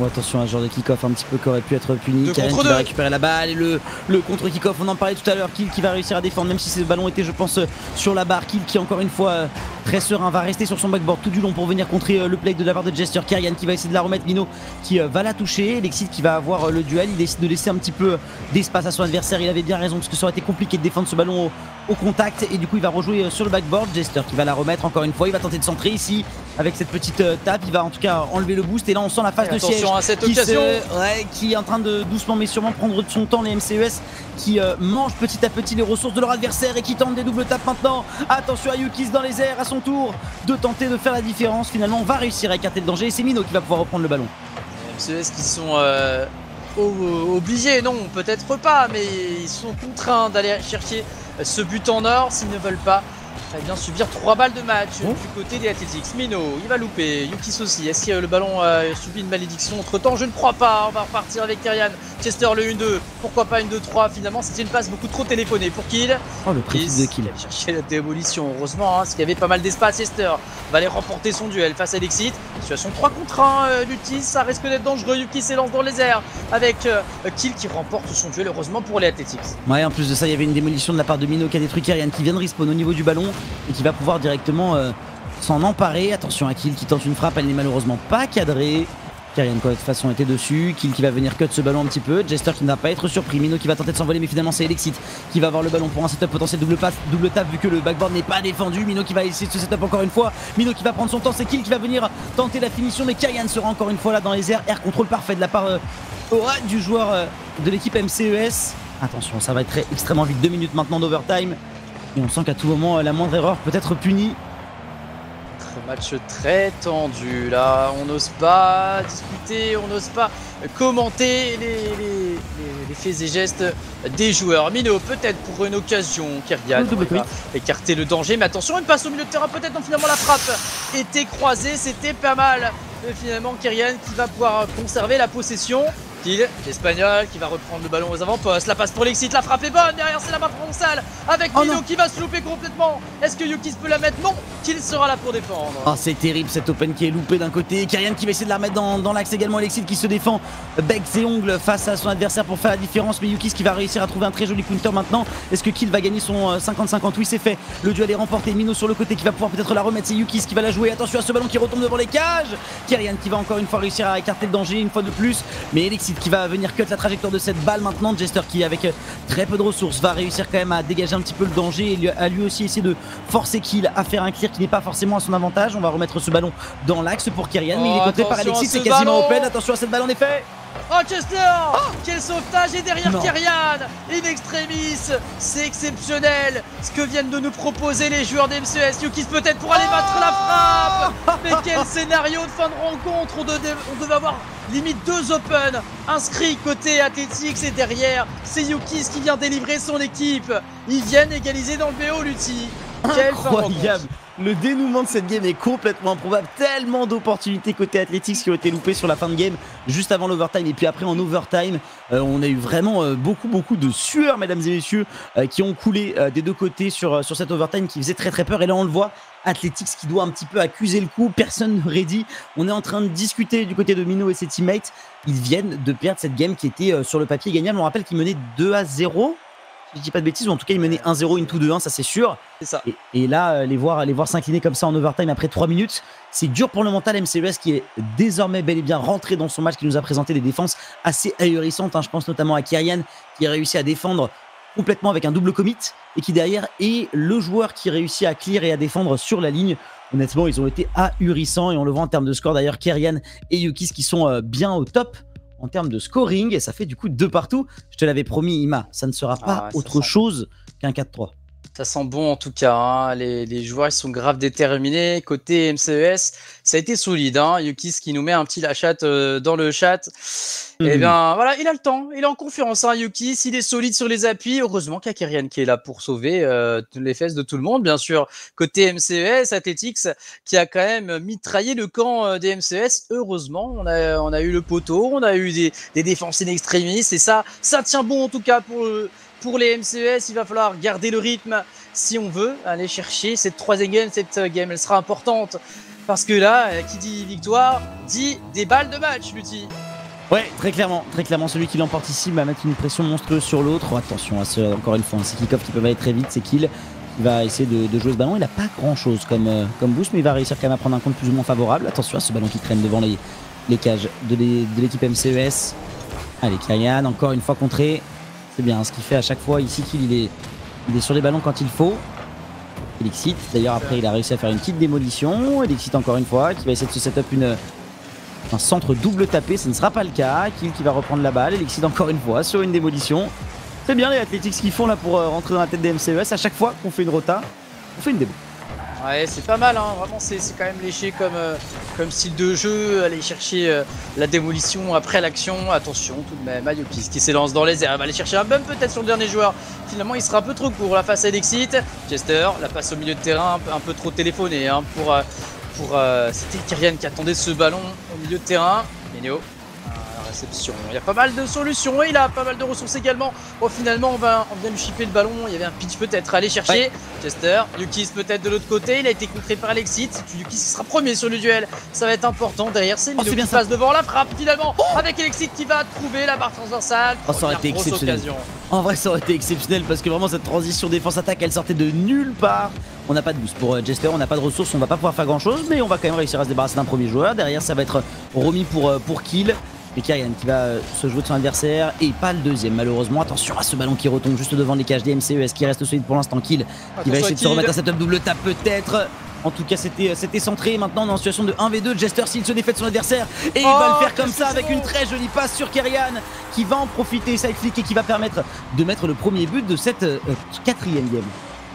Oh, attention à ce genre de kick-off un petit peu qui aurait pu être puni. Kérian qui va récupérer la balle et le, le contre kick-off, on en parlait tout à l'heure, Kil qui va réussir à défendre même si ce ballon était je pense sur la barre. Kil qui encore une fois très serein va rester sur son backboard tout du long pour venir contrer le play de la part de Tjester. Kérian qui va essayer de la remettre, Mihno qui va la toucher, Elexit qui va avoir le duel, il décide de laisser un petit peu d'espace à son adversaire, il avait bien raison parce que ça aurait été compliqué de défendre ce ballon au, au contact et du coup il va rejouer sur le backboard. Tjester qui va la remettre encore une fois, il va tenter de centrer ici avec cette petite tape, il va en tout cas enlever le boost et là on sent la phase de siège à cette occasion qui, ouais, qui est en train de doucement mais sûrement prendre de son temps. Les M C E S qui euh, mangent petit à petit les ressources de leur adversaire et qui tentent des doubles tapes maintenant. Attention à Yukiss dans les airs à son tour de tenter de faire la différence, finalement on va réussir à écarter le danger et c'est Mihno qui va pouvoir reprendre le ballon. Les M C E S qui sont euh, obligés, non peut-être pas, mais ils sont contraints d'aller chercher ce but en or s'ils ne veulent pas eh bien subir trois balles de match oh. du côté des Athletix. Mihno, il va louper. Yukiss aussi. Est-ce que euh, le ballon euh, subit une malédiction entre temps? Je ne crois pas. On va repartir avec Kérian. Tjester le un deux. Pourquoi pas une deux trois? Finalement, c'était une passe beaucoup trop téléphonée pour Kil. Oh, le précis de Kil. Il a cherché la démolition. Heureusement, hein, parce qu'il y avait pas mal d'espace. Tjester va aller remporter son duel face à Elexit. Situation trois contre un. Euh, Lutti, ça risque d'être dangereux. Yukiss s'élance dans les airs avec euh, Kil qui remporte son duel. Heureusement pour les Athletix. Ouais, en plus de ça, il y avait une démolition de la part de Mihno qui a détruit Kérian qui vient de respawn au niveau du ballon et qui va pouvoir directement euh, s'en emparer. Attention à Kil qui tente une frappe, elle n'est malheureusement pas cadrée. Kérian quoi de toute façon était dessus, Kil qui va venir cut ce ballon un petit peu, Tjester qui ne va pas être surpris, Mihno qui va tenter de s'envoler mais finalement c'est Elexit qui va avoir le ballon pour un setup potentiel double passe, double tap vu que le backboard n'est pas défendu. Mihno qui va essayer de ce setup encore une fois, Mihno qui va prendre son temps, c'est Kil qui va venir tenter la finition mais Kérian sera encore une fois là dans les airs, air contrôle parfait de la part euh, aura du joueur euh, de l'équipe M C E S. Attention ça va être très, extrêmement vite, deux minutes maintenant d'overtime. Et on sent qu'à tout moment, la moindre erreur peut être punie. Match très tendu là. On n'ose pas discuter, on n'ose pas commenter les, les, les, les faits et gestes des joueurs. Mihno peut-être pour une occasion. Kérian va écarter le danger. Mais attention, une passe au milieu de terrain. Peut-être non, finalement la frappe était croisée. C'était pas mal. Et finalement, Kérian qui va pouvoir conserver la possession. L'Espagnol qui va reprendre le ballon aux avant-postes. La passe pour Lexit, la frappe est bonne. Derrière, c'est la main provençale avec oh Mihno qui va se louper complètement. Est-ce que Yukiss peut la mettre? Non, Kil sera là pour défendre. Oh, c'est terrible cet open qui est loupé d'un côté. Kérian qui va essayer de la remettre dans, dans l'axe également. Lexit qui se défend bec et ongles face à son adversaire pour faire la différence. Mais Yukiss qui va réussir à trouver un très joli counter maintenant. Est-ce que Kil va gagner son cinquante cinquante? Oui, c'est fait. Le duel est remporté. Mihno sur le côté qui va pouvoir peut-être la remettre. C'est Yukiss qui va la jouer. Attention à ce ballon qui retombe devant les cages. Kérian qui va encore une fois réussir à écarter le danger une fois de plus. Mais Elexit qui va venir cut la trajectoire de cette balle maintenant. Tjester qui avec très peu de ressources va réussir quand même à dégager un petit peu le danger et à lui aussi essayer de forcer Kil à faire un clear qui n'est pas forcément à son avantage. On va remettre ce ballon dans l'axe pour Kérian, mais oh, il est contré par Alexis, c'est quasiment open. Attention à cette balle en effet. Oh Tjester, oh quel sauvetage! Et derrière non. Kérian, in extremis, c'est exceptionnel ce que viennent de nous proposer les joueurs des M C E S. Yukiss peut-être pour aller oh battre la frappe. Mais quel scénario de fin de rencontre! On devait, on devait avoir limite deux open inscrits côté Athletix et derrière c'est Yukiss qui vient délivrer son équipe. Ils viennent égaliser dans le B O Lutti. Incroyable. Le dénouement de cette game est complètement improbable. Tellement d'opportunités côté Athletix qui ont été loupées sur la fin de game, juste avant l'overtime. Et puis après en overtime, euh, on a eu vraiment euh, beaucoup beaucoup de sueurs, mesdames et messieurs, euh, qui ont coulé euh, des deux côtés sur, euh, sur cette overtime qui faisait très très peur. Et là on le voit, Athletix qui doit un petit peu accuser le coup. Personne ne rédit. On est en train de discuter du côté de Mihno et ses teammates. Ils viennent de perdre cette game qui était euh, sur le papier gagnable. On rappelle qu'ils menaient deux à zéro. Je dis pas de bêtises, ou en tout cas il menait un zéro, une deux un, ça c'est sûr. C'est ça. Et, et là, les voir les voir s'incliner comme ça en overtime après trois minutes, c'est dur pour le mental. M C E S qui est désormais bel et bien rentré dans son match, qui nous a présenté des défenses assez ahurissantes. Hein. Je pense notamment à Kérian qui a réussi à défendre complètement avec un double commit et qui derrière est le joueur qui réussit à clear et à défendre sur la ligne. Honnêtement, ils ont été ahurissants et on le voit en termes de score. D'ailleurs, Kérian et Yukiss qui sont bien au top en termes de scoring. Et ça fait du coup deux partout. Je te l'avais promis, Ima, ça ne sera pas ah ouais, autre sent... chose qu'un quatre trois. Ça sent bon en tout cas. Hein. Les, les joueurs ils sont grave déterminés. Côté M C E S, ça a été solide. Hein. Yukiss qui nous met un petit lachat euh, dans le chat. Mmh. Et bien voilà, il a le temps. Il est en confiance. Hein, Yukiss, il est solide sur les appuis. Heureusement qu'il y a Kérian qui est là pour sauver euh, les fesses de tout le monde, bien sûr. Côté M C E S, Athletix qui a quand même mitraillé le camp euh, des M C E S. Heureusement, on a, on a eu le poteau, on a eu des, des défenses in extremis. Et ça, ça tient bon en tout cas pour le. Pour les M C E S, il va falloir garder le rythme si on veut aller chercher cette troisième game. Cette game, elle sera importante parce que là, qui dit victoire, dit des balles de match, Lutti. Ouais, très clairement, très clairement. Celui qui l'emporte ici va mettre une pression monstrueuse sur l'autre. Oh, attention à ce, encore une fois, c'est kick-off qui peut aller très vite, c'est Kil qui va essayer de, de jouer ce ballon. Il n'a pas grand-chose comme, euh, comme boost, mais il va réussir quand même à prendre un compte plus ou moins favorable. Attention à ce ballon qui traîne devant les, les cages de l'équipe M C E S. Allez, Kérian, encore une fois contré. C'est bien ce qu'il fait à chaque fois ici, qu'il il est, il est sur les ballons quand il faut. Elexit, d'ailleurs après il a réussi à faire une petite démolition. Elexit encore une fois, qui va essayer de se set-up une, un centre double tapé, ce ne sera pas le cas. Kil qui va reprendre la balle, Elexit encore une fois sur une démolition. C'est bien les Athletix qui font là pour euh, rentrer dans la tête des M C E S. À chaque fois qu'on fait une rota, on fait une démo. Ouais, c'est pas mal, hein. Vraiment c'est quand même léché comme, euh, comme style de jeu, aller chercher euh, la démolition après l'action. Attention tout de même, Yukiss qui s'élance dans les airs, elle va aller chercher un bump peut-être sur le dernier joueur. Finalement il sera un peu trop court la face à Elexit. Tjester, la passe au milieu de terrain, un peu trop téléphonée hein, pour, euh, pour euh, c'était Kérian qui attendait ce ballon au milieu de terrain. Mihno. Il y a pas mal de solutions et il a pas mal de ressources également. Bon, finalement, on, va, on vient lui chipper le ballon. Il y avait un pitch peut-être à aller chercher. Tjester, ouais. Yukiss peut-être de l'autre côté. Il a été contré par Elexit. Yukiss sera premier sur le duel. Ça va être important. Derrière, c'est Mihno qui passe devant la frappe finalement. Oh avec Elexit qui va trouver la barre transversale. Oh, ça aurait été exceptionnel. Occasion. En vrai, ça aurait été exceptionnel parce que vraiment, cette transition défense-attaque, elle sortait de nulle part. On n'a pas de boost pour Tjester, on n'a pas de ressources, on va pas pouvoir faire grand-chose. Mais on va quand même réussir à se débarrasser d'un premier joueur. Derrière, ça va être remis pour, pour Kil. Et Kérian qui va se jouer de son adversaire et pas le deuxième malheureusement. Attention à ce ballon qui retombe juste devant les cages des M C E S qui reste solide pour l'instant. Kil qui va essayer de se remettre à cette double tape peut-être. En tout cas c'était centré. Maintenant on est en situation de un contre deux. Tjester s'il se défait de son adversaire et il oh, va le faire comme ça avec une très jolie passe sur Kérian qui va en profiter, side flick et qui va permettre de mettre le premier but de cette euh, quatrième game.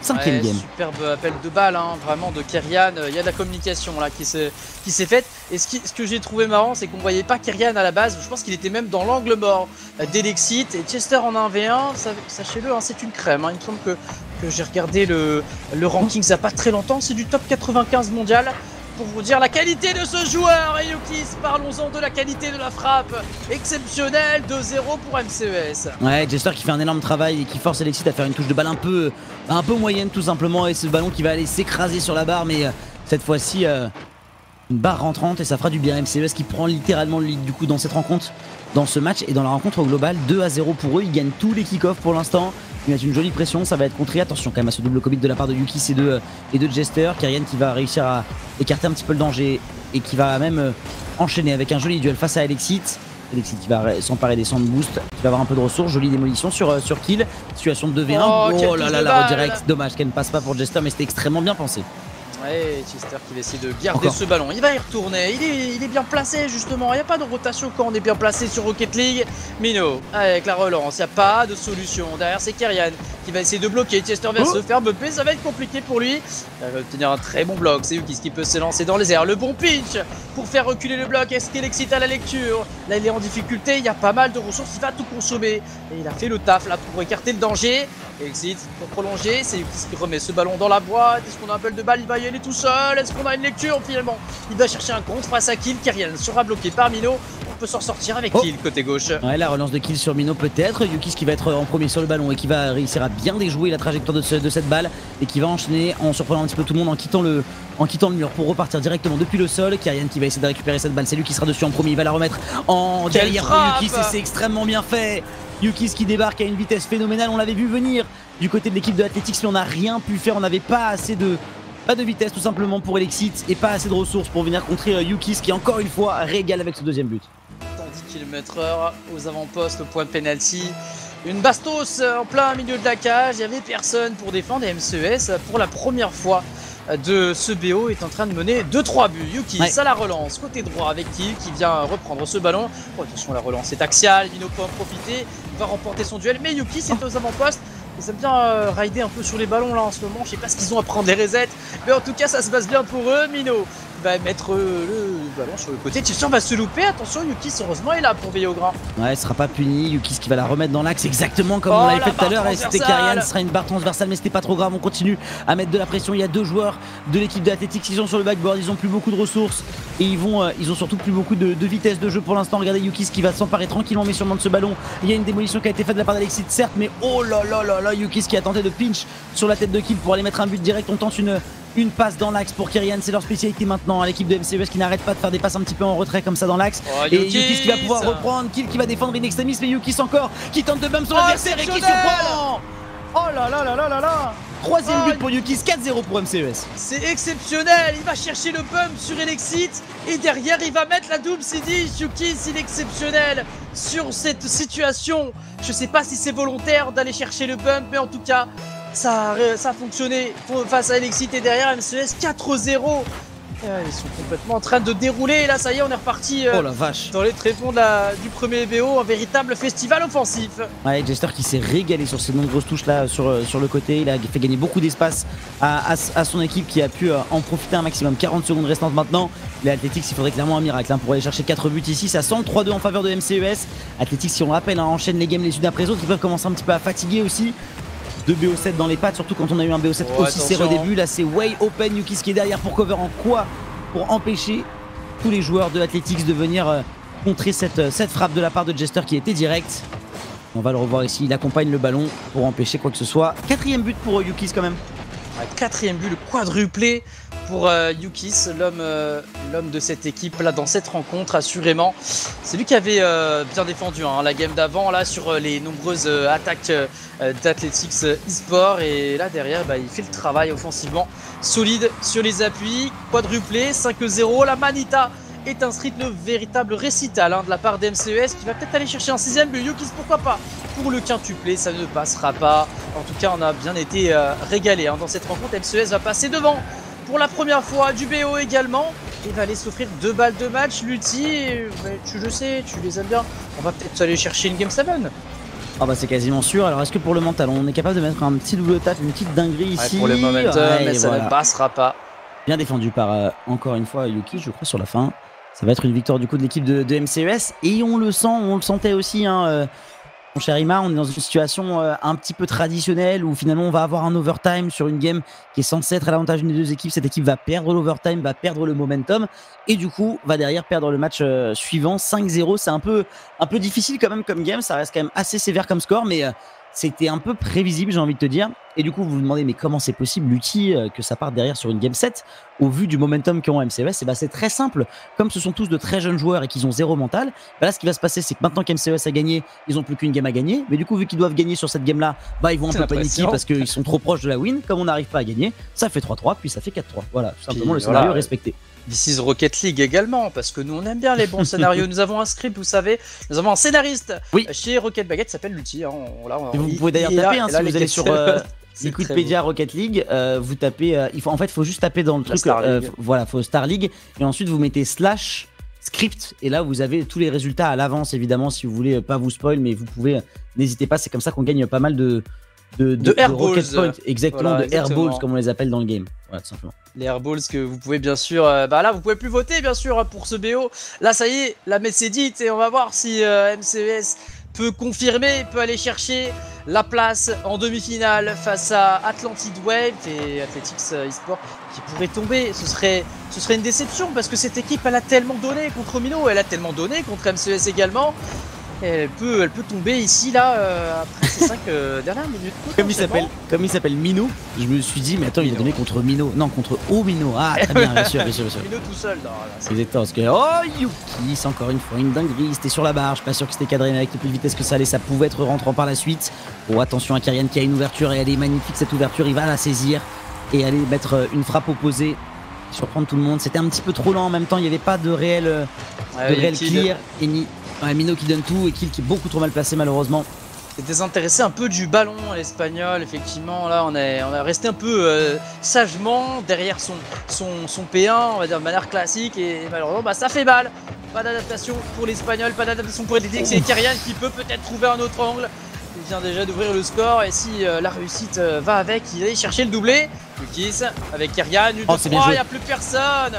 Cinquième ouais, game. Superbe appel de balle, hein, vraiment de Kérian. Il y a de la communication là qui s'est qui s'est faite. Et ce, qui, ce que j'ai trouvé marrant, c'est qu'on voyait pas Kérian à la base. Je pense qu'il était même dans l'angle mort d'Elexit. Et Tjester en un contre un, sachez-le, hein, c'est une crème. Hein. Il me semble que, que j'ai regardé le, le ranking ça pas très longtemps. C'est du top quatre-vingt-quinze mondial. Pour vous dire la qualité de ce joueur. Et Yukiss, parlons-en de la qualité de la frappe. Exceptionnelle, deux zéro pour M C E S. Ouais, Tjester qui fait un énorme travail et qui force Elexit à faire une touche de balle un peu, un peu moyenne tout simplement. Et ce ballon qui va aller s'écraser sur la barre. Mais euh, cette fois-ci, euh, une barre rentrante et ça fera du bien. M C E S qui prend littéralement le lead du coup dans cette rencontre, dans ce match et dans la rencontre au global. deux à zéro pour eux, ils gagnent tous les kick-offs pour l'instant. Il met une jolie pression, ça va être contré. Attention quand même à ce double commit de la part de Yukiss et de, et de Tjester. Kérian qui va réussir à écarter un petit peu le danger et qui va même enchaîner avec un joli duel face à Elexit. Elexit qui va s'emparer des centres boost, qui va avoir un peu de ressources. Jolie démolition sur, sur Kil. Situation de deux contre un. Oh, oh là là, la redirect. Dommage qu'elle ne passe pas pour Tjester, mais c'était extrêmement bien pensé. Ouais, Tjester qui va essayer de garder Encore. ce ballon. Il va y retourner. Il est, il est bien placé, justement. Il n'y a pas de rotation quand on est bien placé sur Rocket League. Mihno, avec la relance, il n'y a pas de solution. Derrière, c'est Kérian qui va essayer de bloquer. Tjester va oh. se faire bumper. Ça va être compliqué pour lui. Il va obtenir un très bon bloc. C'est Yukiss qui peut se lancer dans les airs. Le bon pitch pour faire reculer le bloc. Est-ce qu'il excite à la lecture? Là, il est en difficulté. Il y a pas mal de ressources. Il va tout consommer. Et il a fait le taf là pour écarter le danger. Elexit pour prolonger, c'est Yukiss qui remet ce ballon dans la boîte. Est-ce qu'on a un appel de balle? Il va y aller tout seul. Est-ce qu'on a une lecture finalement? Il va chercher un contre face à Kil. Kérian sera bloqué par Mihno. On peut s'en sortir avec oh. Kil côté gauche. Ouais, la relance de Kil sur Mihno peut-être. Yukiss qui va être en premier sur le ballon et qui va réussir à bien déjouer la trajectoire de, ce, de cette balle et qui va enchaîner en surprenant un petit peu tout le monde en quittant le, en quittant le mur pour repartir directement depuis le sol. Kérian qui va essayer de récupérer cette balle. C'est lui qui sera dessus en premier. Il va la remettre en derrière Yukiss et c'est extrêmement bien fait. Yukiss qui débarque à une vitesse phénoménale, on l'avait vu venir du côté de l'équipe de Athletix mais on n'a rien pu faire, on n'avait pas assez de, pas de vitesse tout simplement pour Elexit et pas assez de ressources pour venir contrer Yukiss qui encore une fois régale avec ce deuxième but. dix kilomètres heure aux avant-postes, point de pénalty. Une bastos en plein milieu de la cage, il n'y avait personne pour défendre et M C E S pour la première fois de ce B O est en train de mener deux trois buts. Yuki, ouais. Ça la relance, côté droit avec Kil qui vient reprendre ce ballon. Oh, attention, la relance est axiale, Mihno peut en profiter, il va remporter son duel, mais Yuki c'est oh. aux avant-postes. Ils aiment bien euh, rider un peu sur les ballons là en ce moment, je sais pas ce qu'ils ont à prendre les resets, mais en tout cas ça se passe bien pour eux. Mihno va mettre euh, le ballon sur le côté, Tjester va se louper, attention Yukiss heureusement est là pour veiller au grain. Ouais, il sera pas puni, Yukiss qui va la remettre dans l'axe exactement comme oh, on l'avait fait tout à l'heure, et c'était Kérian, ce sera une barre transversale mais c'était pas trop grave, on continue à mettre de la pression, il y a deux joueurs de l'équipe d'Athletix qui sont sur le backboard, ils ont plus beaucoup de ressources et ils vont, euh, ils ont surtout plus beaucoup de, de vitesse de jeu pour l'instant. Regardez Yukiss qui va s'emparer tranquillement mais sûrement de ce ballon, il y a une démolition qui a été faite de la part d'Alexit certes, mais oh là là là là, Yukiss qui a tenté de pinch sur la tête de Kil pour aller mettre un but direct, on tente une... Une passe dans l'axe pour Kérian, c'est leur spécialité maintenant. L'équipe de M C E S qui n'arrête pas de faire des passes un petit peu en retrait comme ça dans l'axe. Oh, et Yukiss qui va pouvoir reprendre, Kil qui va défendre in extremis, mais Yukiss encore qui tente de bump son oh, adversaire et qui surprend. Oh là là là là là là. Troisième oh, but pour Yukiss, quatre zéro pour M C E S. C'est exceptionnel, il va chercher le bump sur Elexit et derrière il va mettre la double C dix. Yukiss, il est exceptionnel sur cette situation. Je sais pas si c'est volontaire d'aller chercher le bump, mais en tout cas Ça a, ça a fonctionné face à Elexit et derrière M C E S quatre zéro. Euh, ils sont complètement en train de dérouler et là ça y est on est reparti euh, oh la vache. Dans les tréfonds de la, du premier B O, un véritable festival offensif. Ouais, Tjester qui s'est régalé sur ces nombreuses touches là sur, sur le côté, il a fait gagner beaucoup d'espace à, à, à son équipe qui a pu euh, en profiter un maximum. quarante secondes restantes maintenant, les Athletix il faudrait clairement un miracle hein, pour aller chercher quatre buts ici, ça sent trois deux en faveur de M C E S. Athletix si on rappelle hein, enchaîne les games les unes après les autres, ils peuvent commencer un petit peu à fatiguer aussi. Deux B O sept dans les pattes, surtout quand on a eu un B O sept oh, aussi serré au début. Là, c'est way open. Yukiss qui est derrière pour cover en quoi? Pour empêcher tous les joueurs de Athletix de venir euh, contrer cette, cette frappe de la part de Tjester qui était directe. On va le revoir ici. Il accompagne le ballon pour empêcher quoi que ce soit. Quatrième but pour euh, Yukiss quand même. Ouais, quatrième but, le quadruplé pour euh, Yukiss, l'homme euh, de cette équipe là dans cette rencontre assurément. C'est lui qui avait euh, bien défendu hein, la game d'avant là sur euh, les nombreuses euh, attaques euh, d'Athletix eSport et là derrière bah, il fait le travail offensivement solide sur les appuis, quadruplé, cinq zéro, la Manita est inscrite, le véritable récital hein, de la part de M C E S qui va peut-être aller chercher un sixième but. Yukiss pourquoi pas pour le quintuplé, ça ne passera pas. En tout cas on a bien été euh, régalé hein, dans cette rencontre. M C E S va passer devant pour la première fois du B O également. Il va aller s'offrir deux balles de match. Lutti, tu le sais, tu les aimes bien. On va peut-être aller chercher une game sept. Ah bah c'est quasiment sûr. Alors est-ce que pour le mental, on est capable de mettre un petit double tap, une petite dinguerie ici? Ouais, pour le momentum, ouais, mais ça voilà. ne passera pas. Bien défendu par euh, encore une fois Yuki, je crois, sur la fin. Ça va être une victoire du coup de l'équipe de, de M C E S. Et on le sent, on le sentait aussi. Hein, euh, Mon cher Ima, on est dans une situation euh, un petit peu traditionnelle où finalement on va avoir un overtime sur une game qui est censée être à l'avantage d'une des deux équipes. Cette équipe va perdre l'overtime, va perdre le momentum et du coup va derrière perdre le match euh, suivant cinq zéro. C'est un peu, un peu difficile quand même comme game, ça reste quand même assez sévère comme score mais euh, c'était un peu prévisible j'ai envie de te dire. Et du coup vous vous demandez mais comment c'est possible Lutti euh, que ça parte derrière sur une game sept au vu du momentum qu'ont M C E S? Et bah c'est très simple, comme ce sont tous de très jeunes joueurs et qu'ils ont zéro mental, bah là ce qui va se passer c'est que maintenant qu'M C E S a gagné, ils ont plus qu'une game à gagner, mais du coup vu qu'ils doivent gagner sur cette game là, bah ils vont un peu paniquer parce qu'ils sont trop proches de la win. Comme on n'arrive pas à gagner, ça fait trois trois puis ça fait quatre trois, voilà tout simplement le scénario respecté. This is Rocket League également, parce que nous on aime bien les bons scénarios. Nous avons un script, vous savez, nous avons un scénariste oui. chez Rocket Baguette qui s'appelle Lutti. Hein. Vous il, pouvez d'ailleurs taper là, hein, si là, vous allez sur euh, Wikipédia Rocket League, euh, vous tapez, euh, il faut, en fait il faut juste taper dans le La truc, euh, voilà, faut Star League, et ensuite vous mettez slash script, et là vous avez tous les résultats à l'avance évidemment si vous voulez pas vous spoil, mais vous pouvez, n'hésitez pas, c'est comme ça qu'on gagne pas mal de... De, de, de Airballs, Point, exactement, voilà, de Airballs comme on les appelle dans le game. Voilà, tout simplement. Les Airballs que vous pouvez bien sûr, euh, bah là vous pouvez plus voter bien sûr pour ce B O. Là ça y est, la messe est dite et on va voir si euh, M C E S peut confirmer, peut aller chercher la place en demi-finale face à Atlantic Wave et Athletix eSport qui pourrait tomber. Ce serait, ce serait une déception parce que cette équipe elle a tellement donné contre Omino, elle a tellement donné contre M C E S également. Elle peut, elle peut tomber ici, là, euh, après ces cinq euh, dernières minutes. Comme il s'appelle, comme il s'appelle Mihno, je me suis dit, mais attends, Mihno. Il a donné contre Mihno. Non, contre Omino. Ah, très bien, bien sûr, bien sûr, bien sûr. Mihno tout seul. Non, là, c'est exactement ce que... Oh, Yukiss, encore une fois, une dinguerie. C'était sur la barre, je suis pas sûr que c'était cadré, mais avec le plus de vitesse que ça allait, ça pouvait être rentrant par la suite. Bon, attention à Kérian qui a une ouverture, et elle est magnifique, cette ouverture. Il va la saisir et aller mettre une frappe opposée. Surprendre tout le monde. C'était un petit peu trop lent en même temps, il n'y avait pas de réel, de ouais, réel clear. Et ni... Ouais, Mihno qui donne tout et Kil qui est beaucoup trop mal placé malheureusement. s'est désintéressé un peu du ballon espagnol, effectivement. Là, on est, on est resté un peu euh, sagement derrière son, son, son P un, on va dire de manière classique. Et, et malheureusement, bah, ça fait balle. Pas d'adaptation pour l'Espagnol, pas d'adaptation pour Athletics. C'est Kérian qui peut peut-être trouver un autre angle. Il vient déjà d'ouvrir le score. Et si euh, la réussite euh, va avec, il est chercher le doublé. Yukiss avec Kérian. une, deux, trois, il n'y a plus personne.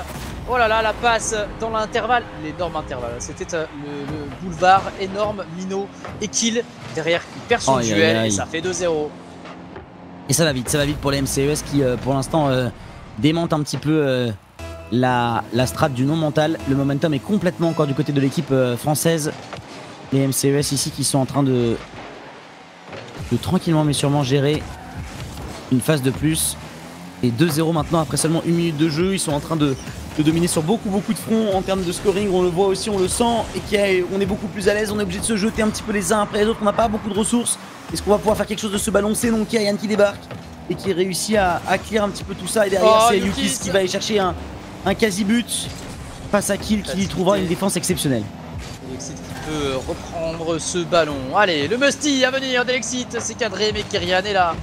Oh là là, la passe dans l'intervalle, l'énorme intervalle. C'était le, le boulevard énorme, Mihno et Kil derrière qui perd son oh, duel yeah, yeah, yeah. et ça fait deux zéro. Et ça va vite, ça va vite pour les M C E S qui euh, pour l'instant euh, démontent un petit peu euh, la, la strat du non-mental. Le momentum est complètement encore du côté de l'équipe euh, française. Les M C E S ici qui sont en train de, de tranquillement mais sûrement gérer une phase de plus. Et deux zéro maintenant après seulement une minute de jeu, ils sont en train de... de dominer sur beaucoup beaucoup de fronts en termes de scoring, on le voit aussi, on le sent, et qu'on est beaucoup plus à l'aise, on est obligé de se jeter un petit peu les uns après les autres, on n'a pas beaucoup de ressources. Est-ce qu'on va pouvoir faire quelque chose de ce ballon? C'est non, Kérian qui débarque et qui réussit à, à clear un petit peu tout ça, et derrière oh, c'est Yukiss qui va aller chercher un, un quasi-but face à Kil qui y trouvera une défense exceptionnelle. Elexit qui peut reprendre ce ballon. Allez, le musti à venir d'Elexit, c'est cadré, mais Kérian est là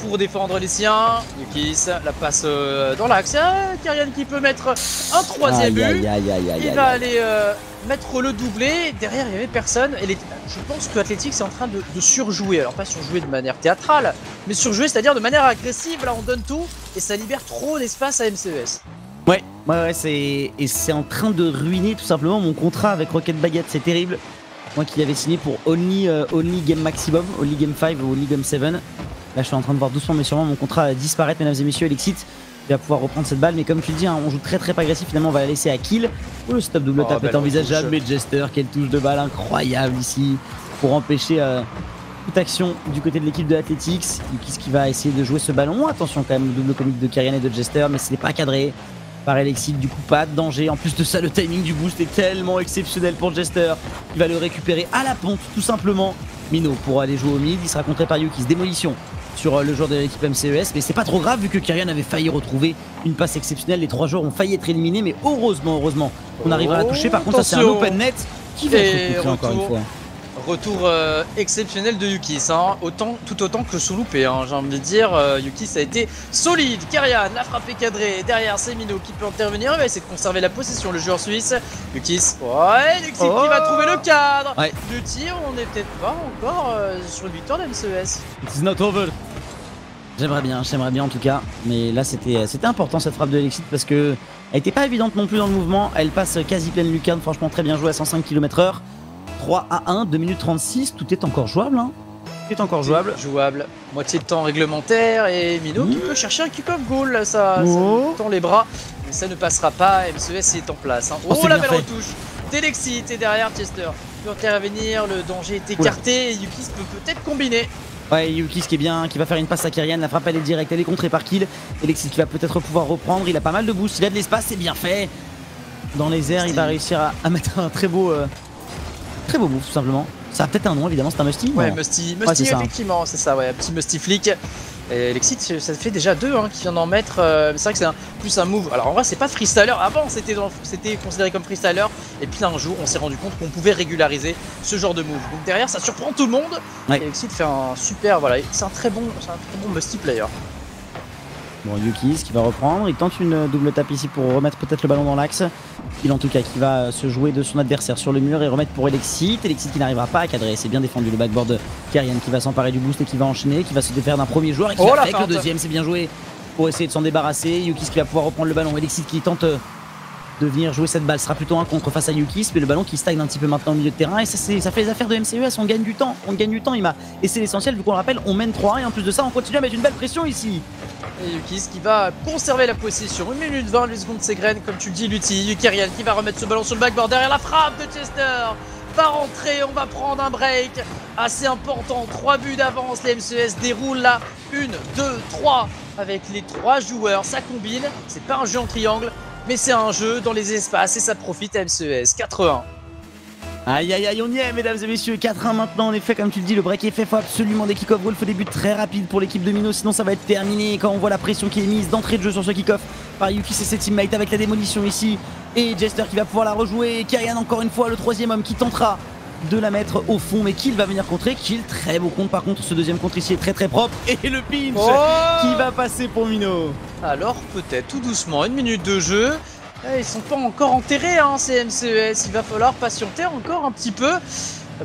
pour défendre les siens. Yukiss, la passe dans l'axe. Ah, Kérian qui peut mettre un troisième but. Aïe, aïe, aïe, aïe, il va aïe. aller euh, mettre le doublé. Derrière, il n'y avait personne. Et les... Je pense que Athletix est en train de, de surjouer. Alors, pas surjouer de manière théâtrale, mais surjouer, c'est-à-dire de manière agressive. Là, on donne tout et ça libère trop d'espace à M C E S. Ouais, ouais, ouais, c'est et c'est en train de ruiner tout simplement mon contrat avec Rocket Baguette, c'est terrible. Moi qui l'avais signé pour only, euh, only Game Maximum, Only Game cinq ou Only Game sept. Là, je suis en train de voir doucement mais sûrement mon contrat disparaître, mesdames et messieurs. Elexit va pouvoir reprendre cette balle, mais comme tu le dis, hein, on joue très très pas agressif. Finalement, on va la laisser à Kil. Oh, le stop double oh, tap est envisageable, mais Tjester, quelle touche de balle incroyable ici pour empêcher euh, toute action du côté de l'équipe de Athletix. Yukiss qui va essayer de jouer ce ballon. Attention quand même, double comique de Kérian et de Tjester, mais ce n'est pas cadré par Elexit, du coup pas de danger. En plus de ça, le timing du boost est tellement exceptionnel pour Tjester. Il va le récupérer à la pompe tout simplement. Mihno pour aller jouer au mid, il sera contré par Yukiss. Démolition sur le joueur de l'équipe M C E S, mais c'est pas trop grave vu que Kérian avait failli retrouver une passe exceptionnelle. Les trois joueurs ont failli être éliminés, mais heureusement, heureusement, on arrivera à la toucher. Par contre, ça c'est un open net qui va être contré encore une fois. Retour euh, exceptionnel de Yukiss, hein. autant, tout autant que sous loupé, hein, j'ai envie de dire. Euh, Yukiss a été solide. Kérian l'a frappé cadré. Derrière, c'est Mihno qui peut intervenir. Il va essayer de conserver la possession, le joueur suisse. Yukiss, ouais, Elexit oh qui va trouver le cadre. Ouais. Le tir, on n'est peut-être pas encore euh, sur une victoire de M C E S. It's not over. J'aimerais bien, j'aimerais bien en tout cas. Mais là, c'était important cette frappe de Elexit parce qu'elle n'était pas évidente non plus dans le mouvement. Elle passe quasi pleine lucarne. Franchement, très bien joué à cent cinq kilomètres heure. trois à un, deux minutes trente-six, tout est encore jouable. Hein. Tout est encore jouable. Jouable. Moitié de temps réglementaire et Mihno mmh. qui peut chercher un kick-off goal. Ça, oh. ça tend les bras, mais ça ne passera pas. M C E S est en place. Hein. Oh, oh la belle retouche d'Elexit et derrière Tjester peut intervenir. Le danger est écarté. Oula. Yukiss peut peut-être combiner. Ouais, Yukiss qui est bien, qui va faire une passe à Kérian, la frappe elle est directe, elle est contrée par Kil. Elexit qui va peut-être pouvoir reprendre. Il a pas mal de boost, il a de l'espace, c'est bien fait. Dans les airs, il va réussir à, à mettre un très beau. Euh... Très beau move tout simplement. Ça a peut-être un nom évidemment, c'est un Musty. Ouais, Musty, Musty ouais, effectivement, c'est ça, ouais, un petit Musty flic. Et Elexit, ça fait déjà deux hein, qui vient d'en mettre. Euh, c'est vrai que c'est plus un move. Alors en vrai, c'est pas freestyler. Avant, c'était considéré comme freestyler. Et puis un jour, on s'est rendu compte qu'on pouvait régulariser ce genre de move. Donc derrière, ça surprend tout le monde. Ouais. Elexit fait un super. Voilà, c'est un très bon, c'est un très bon Musty player. Bon, Yukiss qui va reprendre, il tente une double tape ici pour remettre peut-être le ballon dans l'axe. Il en tout cas qui va se jouer de son adversaire sur le mur et remettre pour Elexit. Elexit qui n'arrivera pas à cadrer, c'est bien défendu le backboard. Kérian qui va s'emparer du boost et qui va enchaîner, qui va se défaire d'un premier joueur et qui oh va avec le deuxième, c'est bien joué pour essayer de s'en débarrasser. Yukiss qui va pouvoir reprendre le ballon, Elexit qui tente de venir jouer cette balle. Ce sera plutôt un contre face à Yukiss, mais le ballon qui stagne un petit peu maintenant au milieu de terrain. Et ça, ça fait les affaires de M C E S, on gagne du temps, on gagne du temps, Ima. Et c'est l'essentiel vu qu'on le rappelle, on mène trois un et en plus de ça, on continue à mettre une belle pression ici. Et Yukiss qui va conserver la possession. une minute vingt, huit secondes s'égrène, comme tu le dis, Lutti. Kérian qui va remettre ce ballon sur le backboard. Derrière la frappe de Tjester va rentrer. On va prendre un break assez important. trois buts d'avance. Les M C E S déroulent là. un, deux, trois avec les trois joueurs. Ça combine. C'est pas un jeu en triangle, mais c'est un jeu dans les espaces et ça profite à M C E S. quatre un. Aïe aïe aïe, on y est mesdames et messieurs, quatre un maintenant en effet, comme tu le dis, le break est fait, faut absolument des kick-off goals, faut des buts très rapides pour l'équipe de Mihno, sinon ça va être terminé. Quand on voit la pression qui est mise d'entrée de jeu sur ce kick-off par Yukiss et ses teammates avec la démolition ici, et Tjester qui va pouvoir la rejouer, et Kérian encore une fois, le troisième homme qui tentera de la mettre au fond, mais Kil va venir contrer. Kil, très beau compte par contre, ce deuxième contre ici est très très propre. Et le pinch oh qui va passer pour Mihno. Alors peut-être tout doucement, une minute de jeu. Ils sont pas encore enterrés hein, ces M C E S, il va falloir patienter encore un petit peu.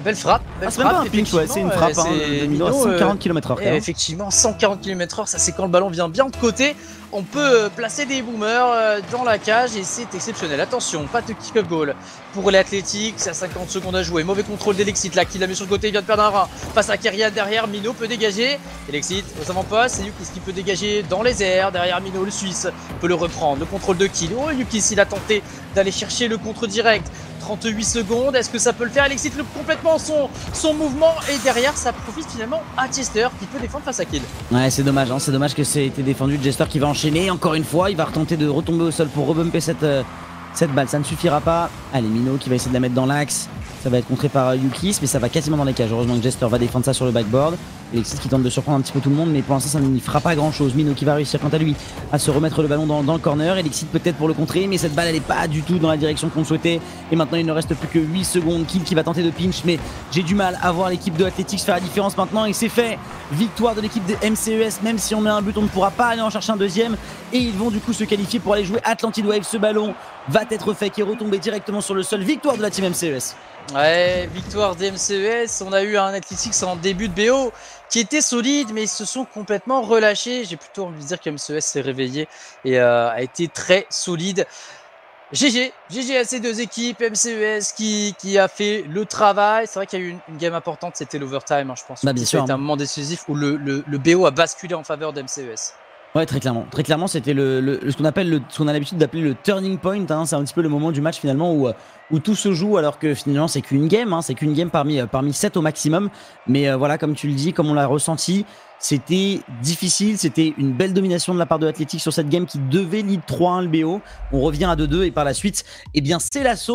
Belle frappe, belle ah, frappe. C'est même pas un pinch, ouais, c'est une frappe hein, de Mihno à cent quarante kilomètres heure. Et effectivement, cent quarante kilomètres heure, ça c'est quand le ballon vient bien de côté. On peut placer des boomers dans la cage et c'est exceptionnel. Attention, pas de kick-up goal pour l'Athletix. À cinquante secondes à jouer. Mauvais contrôle d'Elexit là qui l'a mis sur le côté. Il vient de perdre un rein. Face à Kérian derrière. Mihno peut dégager. Elexit aux avant-postes. C'est Yukiss qui peut dégager dans les airs. Derrière Mihno, le Suisse peut le reprendre. Le contrôle de Kil. Oh, Yukiss, il a tenté d'aller chercher le contre direct. trente-huit secondes. Est-ce que ça peut le faire? Elexit loupe complètement son, son mouvement. Et derrière, ça profite finalement à Tjester qui peut défendre face à Kil. Ouais, c'est dommage. Hein. C'est dommage que ça ait été défendu. Tjester qui va enchaîner. Encore une fois, il va retenter de retomber au sol pour rebumper cette, euh, cette balle. Ça ne suffira pas. Allez, Mihno qui va essayer de la mettre dans l'axe. Ça va être contré par euh, Yukiss, mais ça va quasiment dans les cages. Heureusement que Tjester va défendre ça sur le backboard. Elexit qui tente de surprendre un petit peu tout le monde, mais pour l'instant, ça n'y fera pas grand chose. Mihno qui va réussir quant à lui à se remettre le ballon dans, dans le corner. Elexit peut-être pour le contrer, mais cette balle, elle n'est pas du tout dans la direction qu'on souhaitait. Et maintenant, il ne reste plus que huit secondes. Kil qui va tenter de pinch, mais j'ai du mal à voir l'équipe de Athletix faire la différence maintenant. Et c'est fait. Victoire de l'équipe des M C E S. Même si on met un but, on ne pourra pas aller en chercher un deuxième. Et ils vont du coup se qualifier pour aller jouer Atlantic Wave. Ce ballon va être fait, qui est retombé directement sur le sol. Victoire de la team M C E S. Ouais, victoire des M C E S. On a eu un Athletix en début de B O qui était solide, mais ils se sont complètement relâchés. J'ai plutôt envie de dire que M C E S s'est réveillé et euh, a été très solide. G G, G G à ces deux équipes, M C E S qui, qui a fait le travail. C'est vrai qu'il y a eu une, une game importante, c'était l'overtime, hein, je pense. Bah, bien sûr. C'était un moment décisif où le, le, le B O a basculé en faveur d'M C E S. Ouais, très clairement. Très clairement, c'était le, le, ce qu'on appelle, le, ce qu'on a l'habitude d'appeler le turning point. Hein. C'est un petit peu le moment du match finalement où, où tout se joue, alors que finalement c'est qu'une game, hein. C'est qu'une game parmi, parmi sept au maximum. Mais euh, voilà, comme tu le dis, comme on l'a ressenti, c'était difficile. C'était une belle domination de la part de l'Athletix sur cette game qui devait lead trois un le B O. On revient à deux deux et par la suite, eh bien c'est l'assaut.